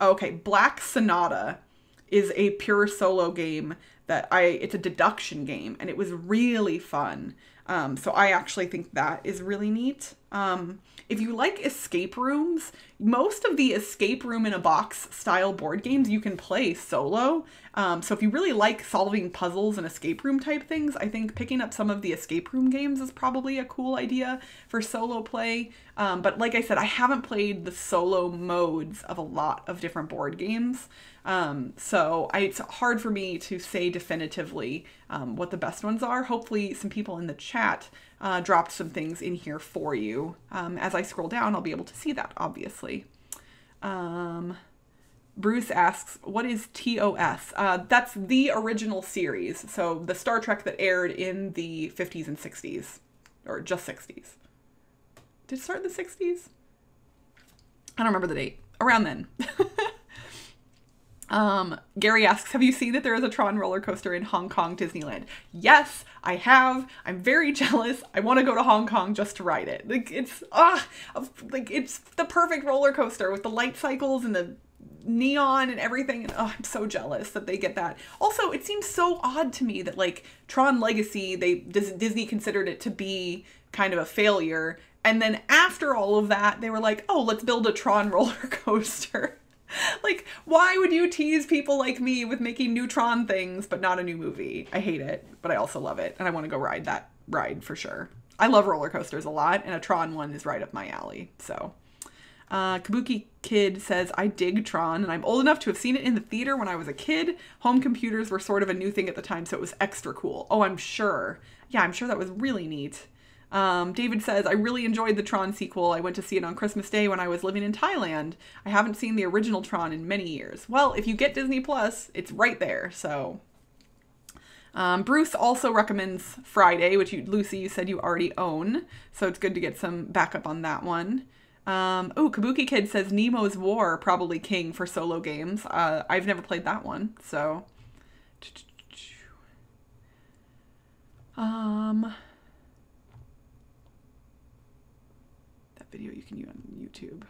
Oh, okay, Black Sonata is a pure solo game that I, it's a deduction game, and it was really fun. Um, so I actually think that is really neat. Um, if you like escape rooms, most of the escape room in a box style board games you can play solo. Um, so if you really like solving puzzles and escape room type things, I think picking up some of the escape room games is probably a cool idea for solo play. Um, but like I said, I haven't played the solo modes of a lot of different board games. Um, so I, it's hard for me to say definitively um, what the best ones are. Hopefully some people in the chat uh, dropped some things in here for you. Um, as I scroll down, I'll be able to see that, obviously. Um, Bruce asks, what is T O S? Uh, that's the original series. So the Star Trek that aired in the fifties and sixties, or just sixties. Did it start in the sixties? I don't remember the date. Around then. Um, Gary asks, have you seen that there is a Tron roller coaster in Hong Kong Disneyland? Yes, I have. I'm very jealous. I want to go to Hong Kong just to ride it. Like it's, ah, like it's the perfect roller coaster with the light cycles and the neon and everything. And oh, I'm so jealous that they get that. Also, it seems so odd to me that like Tron Legacy, they, Disney considered it to be kind of a failure. And then after all of that, they were like, oh, let's build a Tron roller coaster. Like, why would you tease people like me with making new Tron things, but not a new movie? I hate it, but I also love it. And I want to go ride that ride for sure. I love roller coasters a lot, and a Tron one is right up my alley. So uh, Kabuki Kid says, I dig Tron, and I'm old enough to have seen it in the theater when I was a kid. Home computers were sort of a new thing at the time, so it was extra cool. Oh, I'm sure. Yeah, I'm sure that was really neat. Um, David says, I really enjoyed the Tron sequel. I went to see it on Christmas Day when I was living in Thailand. I haven't seen the original Tron in many years. Well, if you get Disney Plus, it's right there. So, um, Bruce also recommends Friday, which you, Lucy, you said you already own. So it's good to get some backup on that one. Um, oh, Kabuki Kid says Nemo's War, probably king for solo games. Uh, I've never played that one. So, um, video you can use on YouTube.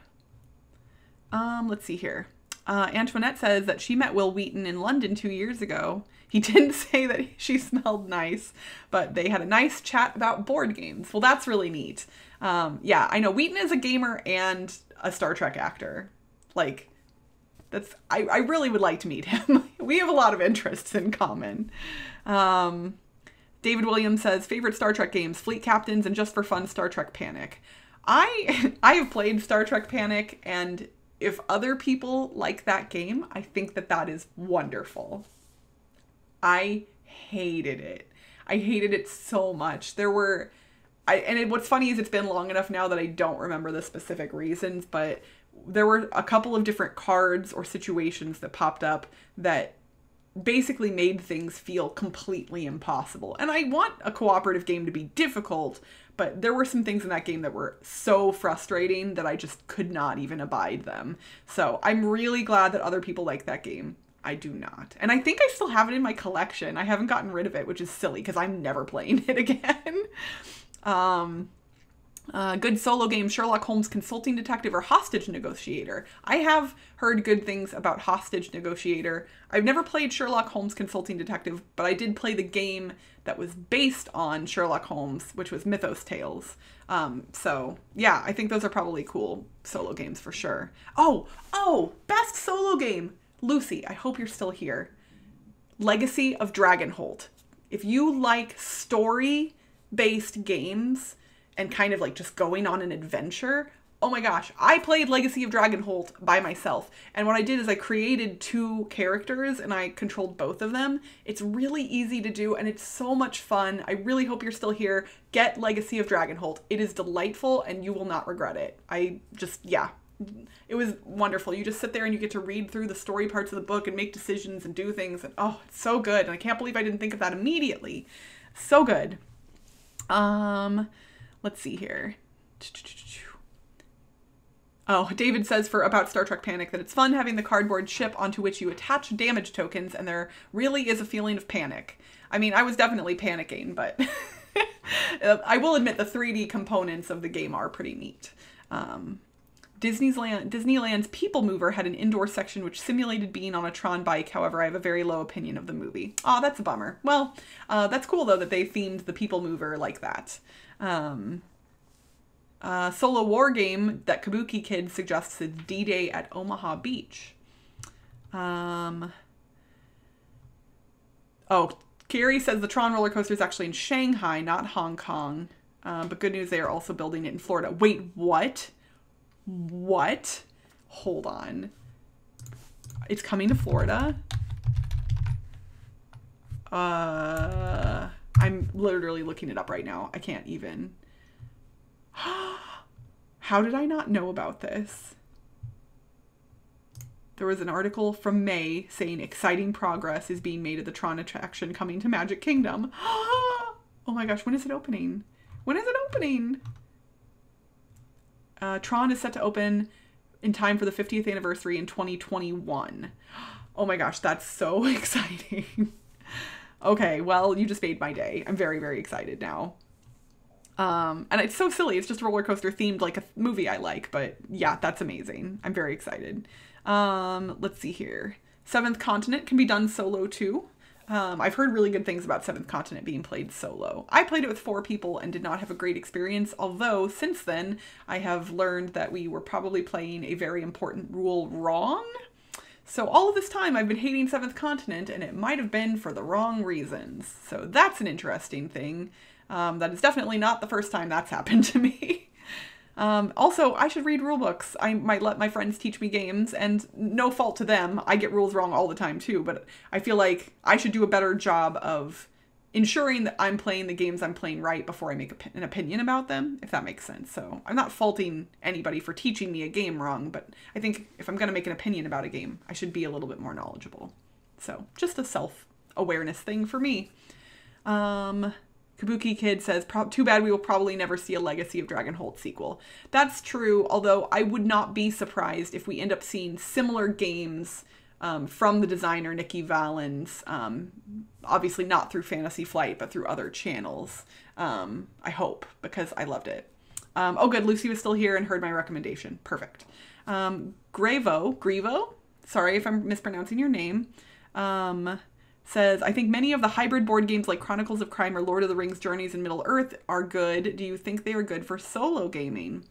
Um, let's see here. Uh, Antoinette says that she met Wil Wheaton in London two years ago. He didn't say that she smelled nice, but they had a nice chat about board games. Well, that's really neat. Um, yeah, I know Wheaton is a gamer and a Star Trek actor. Like, that's, I, I really would like to meet him. We have a lot of interests in common. Um, David Williams says, favorite Star Trek games, Fleet Captains, and just for fun, Star Trek Panic. I I have played Star Trek Panic, and if other people like that game, I think that that is wonderful. I hated it. I hated it so much. There were, I and it, what's funny is it's been long enough now that I don't remember the specific reasons, but there were a couple of different cards or situations that popped up that basically made things feel completely impossible. And I want a cooperative game to be difficult, but there were some things in that game that were so frustrating that I just could not even abide them. So I'm really glad that other people like that game. I do not. And I think I still have it in my collection. I haven't gotten rid of it, which is silly because I'm never playing it again. um, uh, good solo game, Sherlock Holmes Consulting Detective or Hostage Negotiator. I have heard good things about Hostage Negotiator. I've never played Sherlock Holmes Consulting Detective, but I did play the game that was based on Sherlock Holmes, which was Mythos Tales. Um, so yeah, I think those are probably cool solo games for sure. Oh, oh, best solo game. Lucy, I hope you're still here. Legacy of Dragonholt. If you like story-based games and kind of like just going on an adventure, oh my gosh, I played Legacy of Dragonholt by myself. And what I did is I created two characters and I controlled both of them. It's really easy to do and it's so much fun. I really hope you're still here. Get Legacy of Dragonholt. It is delightful and you will not regret it. I just, yeah, it was wonderful. You just sit there and you get to read through the story parts of the book and make decisions and do things. And oh, it's so good. And I can't believe I didn't think of that immediately. So good. Um, let's see here. Oh, David says for about Star Trek Panic that it's fun having the cardboard ship onto which you attach damage tokens, and there really is a feeling of panic. I mean, I was definitely panicking, but I will admit the three D components of the game are pretty neat. Um, Disney's Land, Disneyland's People Mover had an indoor section which simulated being on a Tron bike. However, I have a very low opinion of the movie. Oh, that's a bummer. Well, uh, that's cool, though, that they themed the People Mover like that. Um... Uh, solo war game that Kabuki Kid suggests is D-Day at Omaha Beach. Um, oh, Carrie says the Tron roller coaster is actually in Shanghai, not Hong Kong. Uh, but good news, they are also building it in Florida. Wait, what? What? Hold on. It's coming to Florida? Uh, I'm literally looking it up right now. I can't even... How did I not know about this? There was an article from May saying exciting progress is being made at the Tron attraction coming to Magic Kingdom. Oh my gosh, when is it opening? When is it opening? Uh, Tron is set to open in time for the fiftieth anniversary in twenty twenty-one. Oh my gosh, that's so exciting. Okay, well, you just made my day. I'm very, very excited now. Um, and it's so silly. It's just roller coaster themed like a movie I like, but yeah, that's amazing. I'm very excited. Um, let's see here. Seventh Continent can be done solo too. Um, I've heard really good things about Seventh Continent being played solo. I played it with four people and did not have a great experience, although since then I have learned that we were probably playing a very important rule wrong. So all of this time I've been hating Seventh Continent, and it might have been for the wrong reasons. So that's an interesting thing. Um, that is definitely not the first time that's happened to me. um, also, I should read rule books. I might let my friends teach me games, and no fault to them. I get rules wrong all the time too, but I feel like I should do a better job of ensuring that I'm playing the games I'm playing right before I make a, an opinion about them, if that makes sense. So I'm not faulting anybody for teaching me a game wrong, but I think if I'm going to make an opinion about a game, I should be a little bit more knowledgeable. So just a self-awareness thing for me. Um... Kabuki Kid says, too bad we will probably never see a Legacy of Dragonhold sequel. That's true, although I would not be surprised if we end up seeing similar games um, from the designer Nikki Valens, um, obviously not through Fantasy Flight, but through other channels. Um, I hope, because I loved it. Um, oh good, Lucy was still here and heard my recommendation. Perfect. Um, Grevo, Grevo, sorry if I'm mispronouncing your name, um... says, I think many of the hybrid board games like Chronicles of Crime or Lord of the Rings Journeys in Middle Earth are good. Do you think they are good for solo gaming?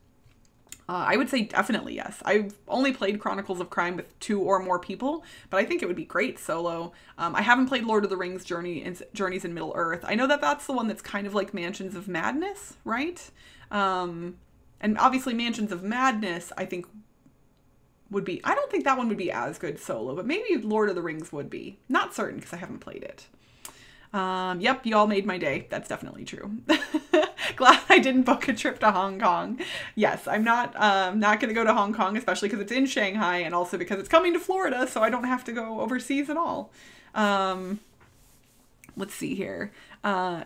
Uh, I would say definitely yes. I've only played Chronicles of Crime with two or more people, but I think it would be great solo. Um, I haven't played Lord of the Rings Journey in, Journeys in Middle Earth. I know that that's the one that's kind of like Mansions of Madness, right? Um, and obviously Mansions of Madness, I think, would be, I don't think that one would be as good solo, but maybe Lord of the Rings would be. Not certain, because I haven't played it. Um, yep, y'all made my day. That's definitely true. Glad I didn't book a trip to Hong Kong. Yes, I'm not um, not going to go to Hong Kong, especially because it's in Shanghai, and also because it's coming to Florida, so I don't have to go overseas at all. Um, let's see here. Uh,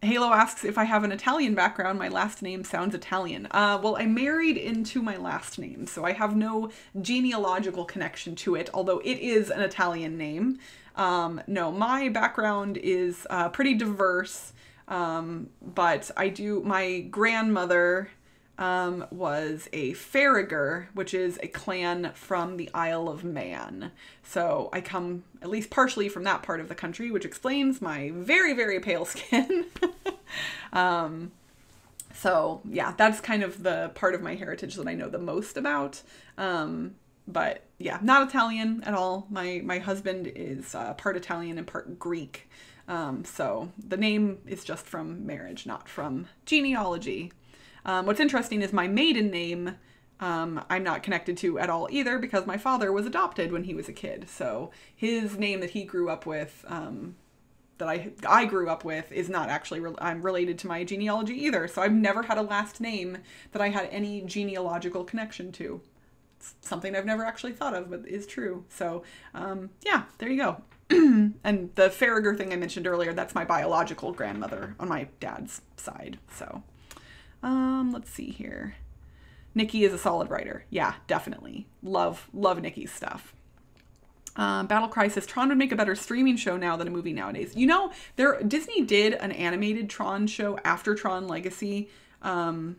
Halo asks if I have an Italian background. My last name sounds Italian. Uh, well, I married into my last name, so I have no genealogical connection to it, although it is an Italian name. Um, no, my background is uh, pretty diverse, um, but I do, my grandmother um, was a Farragher, which is a clan from the Isle of Man. So I come at least partially from that part of the country, which explains my very, very pale skin. um, so yeah, that's kind of the part of my heritage that I know the most about. Um, but yeah, not Italian at all. My, my husband is uh, part Italian and part Greek. Um, so the name is just from marriage, not from genealogy. Um, what's interesting is my maiden name, um, I'm not connected to at all either, because my father was adopted when he was a kid. So his name that he grew up with, um, that I, I grew up with, is not actually re- I'm related to my genealogy either. So I've never had a last name that I had any genealogical connection to. something I've never actually thought of, but is true. So um, yeah, there you go. And the Farragher thing I mentioned earlier, that's my biological grandmother on my dad's side. So um, let's see here. Nikki is a solid writer. Yeah, definitely. Love, love Nikki's stuff. Um, Battle Cry says, Tron would make a better streaming show now than a movie nowadays. You know, there Disney did an animated Tron show after Tron Legacy. Um,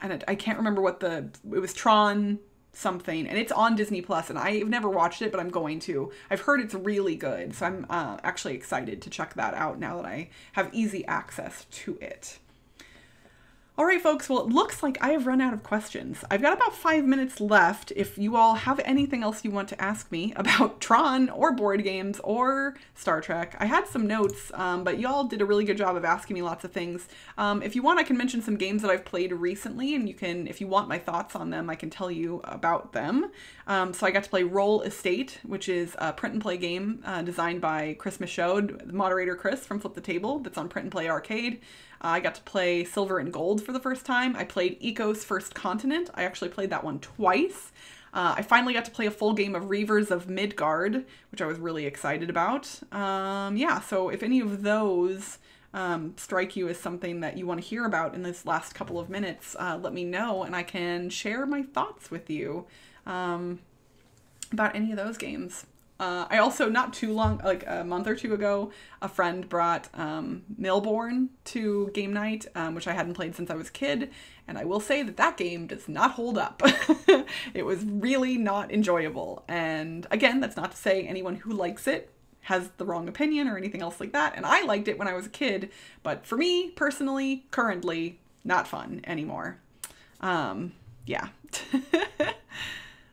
and I can't remember what the, it was Tron something, and it's on Disney Plus, and I've never watched it, but I'm going to. I've heard it's really good, so I'm uh, actually excited to check that out now that I have easy access to it. All right, folks, well, it looks like I have run out of questions. I've got about five minutes left. If you all have anything else you want to ask me about Tron or board games or Star Trek, I had some notes, um, but y'all did a really good job of asking me lots of things. Um, if you want, I can mention some games that I've played recently, and you can, if you want my thoughts on them, I can tell you about them. Um, so I got to play Roll Estate, which is a print and play game uh, designed by Chris Michaud, moderator Chris from Flip the Table, that's on Print and Play Arcade. I got to play Silver and Gold for the first time. I played Eco's First Continent. I actually played that one twice. Uh, I finally got to play a full game of Reavers of Midgard, which I was really excited about. Um, yeah, so if any of those um, strike you as something that you want to hear about in this last couple of minutes, uh, let me know and I can share my thoughts with you um, about any of those games. Uh, I also, not too long, like a month or two ago, a friend brought um, Millborn to game night, um, which I hadn't played since I was a kid. And I will say that that game does not hold up. It was really not enjoyable. And again, that's not to say anyone who likes it has the wrong opinion or anything else like that. And I liked it when I was a kid, but for me personally, currently, not fun anymore. Um, yeah.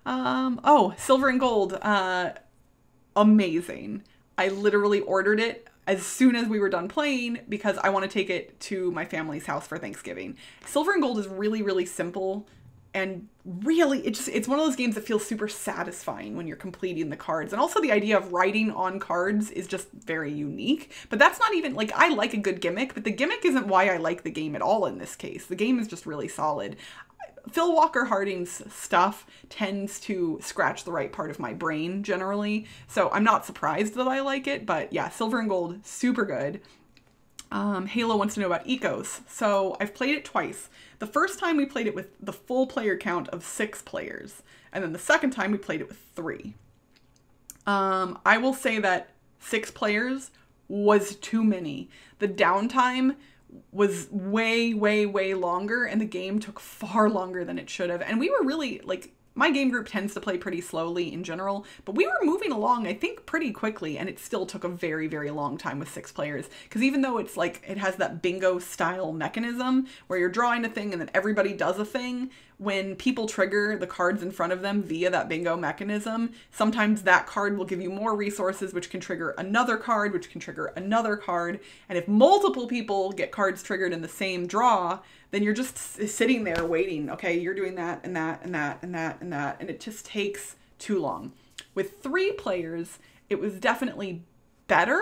um, oh, Silver and Gold. Uh, Amazing. I literally ordered it as soon as we were done playing because I want to take it to my family's house for Thanksgiving. Silver and Gold is really, really simple and really, it just, it's one of those games that feels super satisfying when you're completing the cards. And also the idea of writing on cards is just very unique, but that's not even like, I like a good gimmick, but the gimmick isn't why I like the game at all in this case. The game is just really solid. Phil Walker Harding's stuff tends to scratch the right part of my brain generally, so I'm not surprised that I like it, but yeah, Silver and Gold, super good. Um, Halo wants to know about Ecos, so I've played it twice. The first time we played it with the full player count of six players, and then the second time we played it with three. Um, I will say that six players was too many. The downtime was way, way, way longer, and the game took far longer than it should have. And we were really, like, my game group tends to play pretty slowly in general, but we were moving along, I think, pretty quickly, and it still took a very, very long time with six players. Because even though it's like, it has that bingo-style mechanism where you're drawing a thing and then everybody does a thing, when people trigger the cards in front of them via that bingo mechanism, sometimes that card will give you more resources, which can trigger another card, which can trigger another card. And if multiple people get cards triggered in the same draw, then you're just sitting there waiting. Okay, you're doing that and that and that and that and that. And it just takes too long. With three players, it was definitely better.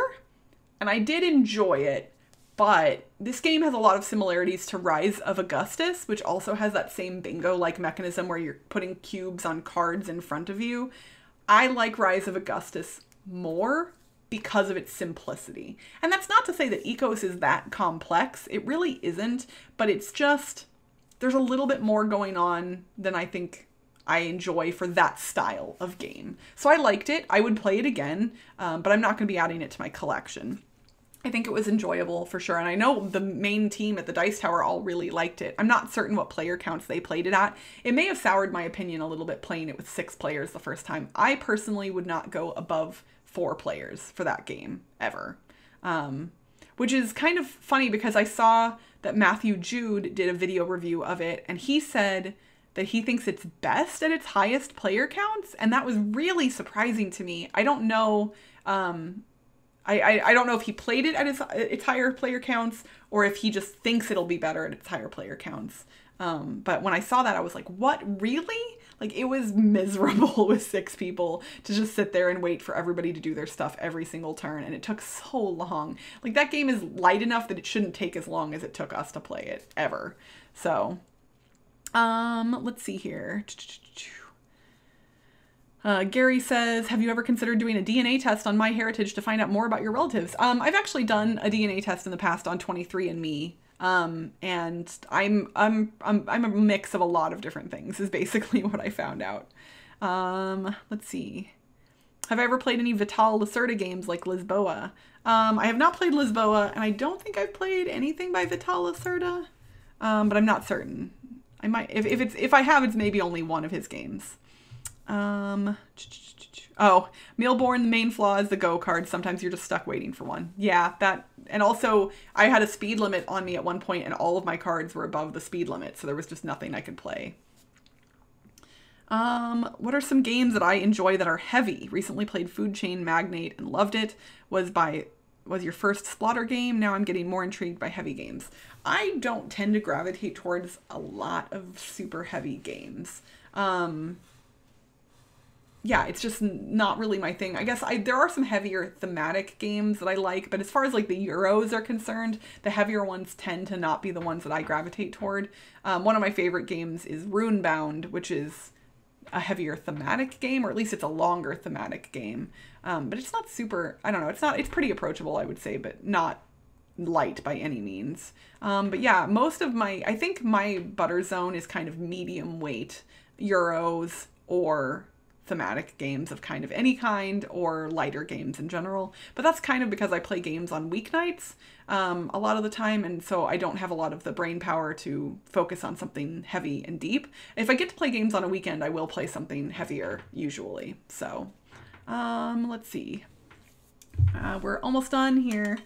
And I did enjoy it. But this game has a lot of similarities to Rise of Augustus, which also has that same bingo-like mechanism where you're putting cubes on cards in front of you. I like Rise of Augustus more because of its simplicity. And that's not to say that Ecos is that complex. It really isn't, but it's just, there's a little bit more going on than I think I enjoy for that style of game. So I liked it. I would play it again, um, but I'm not going to be adding it to my collection. I think it was enjoyable for sure. And I know the main team at the Dice Tower all really liked it. I'm not certain what player counts they played it at. It may have soured my opinion a little bit playing it with six players the first time. I personally would not go above four players for that game ever. Um, which is kind of funny because I saw that Matthew Jude did a video review of it and he said that he thinks it's best at its highest player counts. And that was really surprising to me. I don't know, um, I, I don't know if he played it at its, its higher player counts or if he just thinks it'll be better at its higher player counts. Um, but when I saw that, I was like, what, really? Like, it was miserable with six people to just sit there and wait for everybody to do their stuff every single turn. And it took so long. Like, that game is light enough that it shouldn't take as long as it took us to play it ever. So, um, let's see here. Uh, Gary says, have you ever considered doing a D N A test on MyHeritage to find out more about your relatives? Um, I've actually done a D N A test in the past on twenty-three and me. Um, and I'm, I'm, I'm, I'm a mix of a lot of different things is basically what I found out. Um, let's see. Have I ever played any Vital Lacerda games like Lisboa? Um, I have not played Lisboa, and I don't think I've played anything by Vital Lacerda, um, but I'm not certain. I might, if, if it's, if I have, it's maybe only one of his games. Um, oh, Millborn, the main flaw is the go card. Sometimes you're just stuck waiting for one. Yeah, that, and also I had a speed limit on me at one point and all of my cards were above the speed limit. So there was just nothing I could play. Um, what are some games that I enjoy that are heavy? Recently played Food Chain Magnate and loved it. Was by, was your first splatter game. Now I'm getting more intrigued by heavy games. I don't tend to gravitate towards a lot of super heavy games. Um... Yeah, it's just not really my thing. I guess I, there are some heavier thematic games that I like, but as far as like the Euros are concerned, the heavier ones tend to not be the ones that I gravitate toward. Um, one of my favorite games is Runebound, which is a heavier thematic game, or at least it's a longer thematic game. Um, but it's not super, I don't know, it's not, it's pretty approachable, I would say, but not light by any means. Um, but yeah, most of my, I think my butter zone is kind of medium weight Euros or thematic games of kind of any kind, or lighter games in general, but that's kind of because I play games on weeknights um, a lot of the time, and so I don't have a lot of the brain power to focus on something heavy and deep. If I get to play games on a weekend, I will play something heavier usually. So um, let's see, uh, we're almost done here.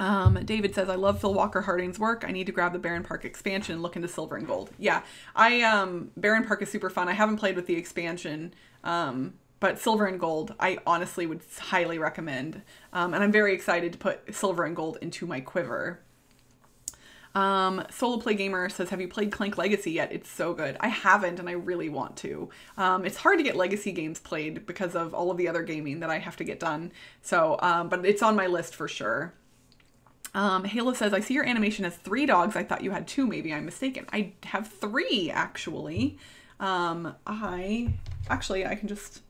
Um, David says, I love Phil Walker Harding's work. I need to grab the Barron Park expansion and look into Silver and Gold. Yeah, I, um, Barron Park is super fun. I haven't played with the expansion, um, but Silver and Gold, I honestly would highly recommend. Um, and I'm very excited to put Silver and Gold into my quiver. Um, Solo Play Gamer says, have you played Clank Legacy yet? It's so good. I haven't, and I really want to. Um, it's hard to get Legacy games played because of all of the other gaming that I have to get done. So, um, but it's on my list for sure. Um, Halo says, I see your animation has three dogs. I thought you had two. Maybe I'm mistaken. I have three, actually. Um, I, actually, I can just,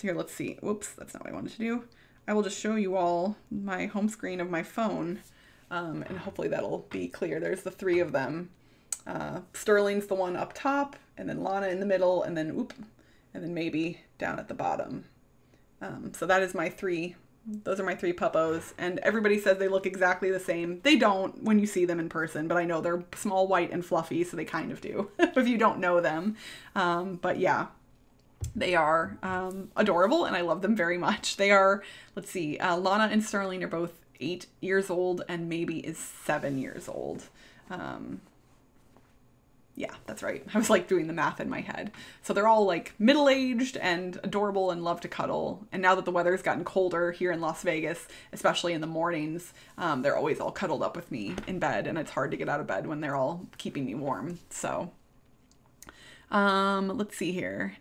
here, let's see. Whoops, that's not what I wanted to do. I will just show you all my home screen of my phone, um, and hopefully that'll be clear. There's the three of them. Uh, Sterling's the one up top, and then Lana in the middle, and then, oop, and then maybe down at the bottom. Um, so that is my three. Those are my three puppos, and everybody says they look exactly the same. They don't when you see them in person, but I know they're small, white, and fluffy, so they kind of do if you don't know them. Um, but yeah, they are um, adorable, and I love them very much. They are, let's see, uh, Lana and Sterling are both eight years old, and Maybe is seven years old. Um, yeah, that's right. I was like doing the math in my head. So they're all like middle-aged and adorable and love to cuddle. And now that the weather's gotten colder here in Las Vegas, especially in the mornings, um, they're always all cuddled up with me in bed, and it's hard to get out of bed when they're all keeping me warm. So um, let's see here.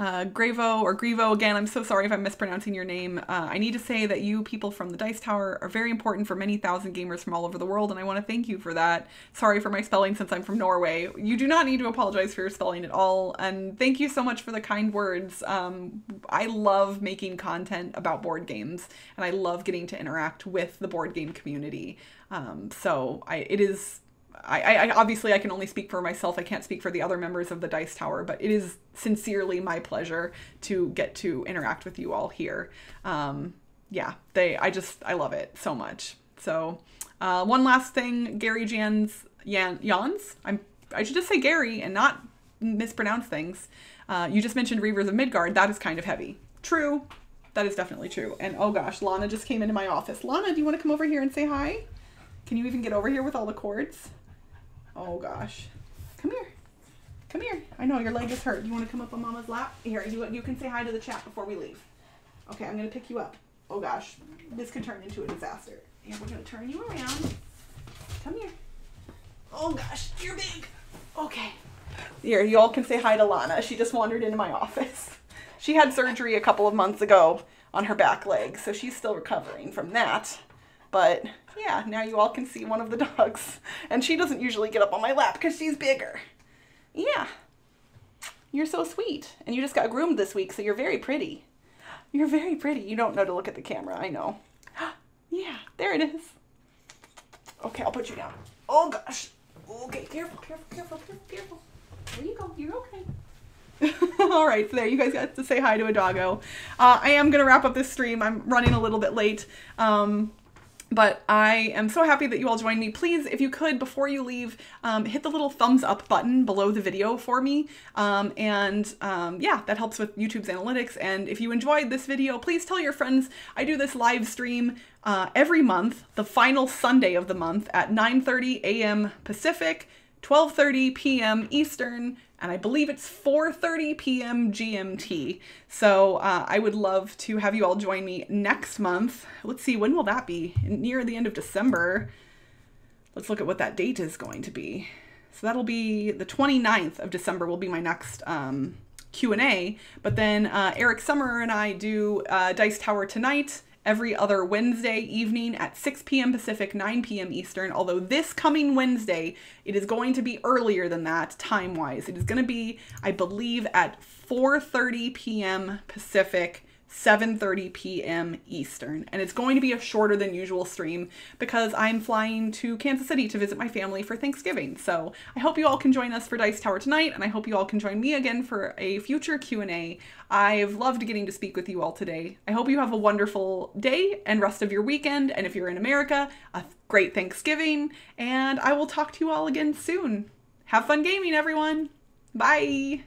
Uh, Gravo or Grivo, again, I'm so sorry if I'm mispronouncing your name. Uh, I need to say that you people from the Dice Tower are very important for many thousand gamers from all over the world, and I want to thank you for that. Sorry for my spelling since I'm from Norway. You do not need to apologize for your spelling at all, and thank you so much for the kind words. Um, I love making content about board games, and I love getting to interact with the board game community. Um, so I, it is... I, I obviously I can only speak for myself. I can't speak for the other members of the Dice Tower, but it is sincerely my pleasure to get to interact with you all here. Um, yeah, they, I just, I love it so much. So uh, one last thing, Gary Jans, Jan, Jans, I'm, I should just say Gary and not mispronounce things. Uh, you just mentioned Reavers of Midgard. That is kind of heavy. True. That is definitely true. And oh gosh, Lana just came into my office. Lana, do you want to come over here and say hi? Can you even get over here with all the cords? Oh gosh, come here, come here. I know your leg is hurt. You want to come up on Mama's lap? Here, you, you can say hi to the chat before we leave. Okay, I'm gonna pick you up. Oh gosh, this could turn into a disaster. And we're gonna turn you around. Come here. Oh gosh, you're big. Okay. Here, you all can say hi to Lana. She just wandered into my office. She had surgery a couple of months ago on her back leg, so she's still recovering from that. But yeah, now you all can see one of the dogs. And she doesn't usually get up on my lap because she's bigger. Yeah. You're so sweet. And you just got groomed this week, so you're very pretty. You're very pretty. You don't know to look at the camera, I know. Yeah, there it is. Okay, I'll put you down. Oh, gosh. Okay, careful, careful, careful, careful, careful. There you go. You're okay. All right, so there you guys got to say hi to a doggo. Uh, I am going to wrap up this stream. I'm running a little bit late. Um, But I am so happy that you all joined me. Please, if you could, before you leave, um, hit the little thumbs up button below the video for me. Um, and um, yeah, that helps with YouTube's analytics. And if you enjoyed this video, please tell your friends. I do this live stream uh, every month, the final Sunday of the month at nine thirty a m Pacific, twelve thirty p m Eastern, and I believe it's four thirty p m G M T. So uh, I would love to have you all join me next month. Let's see, when will that be? Near the end of December. Let's look at what that date is going to be. So that'll be the twenty-ninth of December will be my next um, Q and A. But then uh, Eric Summerer and I do uh, Dice Tower Tonight every other Wednesday evening at six p m Pacific, nine p m Eastern, although this coming Wednesday, it is going to be earlier than that time-wise. It is going to be, I believe, at four thirty p m Pacific, seven thirty p m Eastern, and it's going to be a shorter than usual stream because I'm flying to Kansas City to visit my family for Thanksgiving. So I hope you all can join us for Dice Tower Tonight, and I hope you all can join me again for a future Q and A. I've loved getting to speak with you all today. I hope you have a wonderful day and rest of your weekend, and if you're in America, a great Thanksgiving, and I will talk to you all again soon. Have fun gaming, everyone. Bye.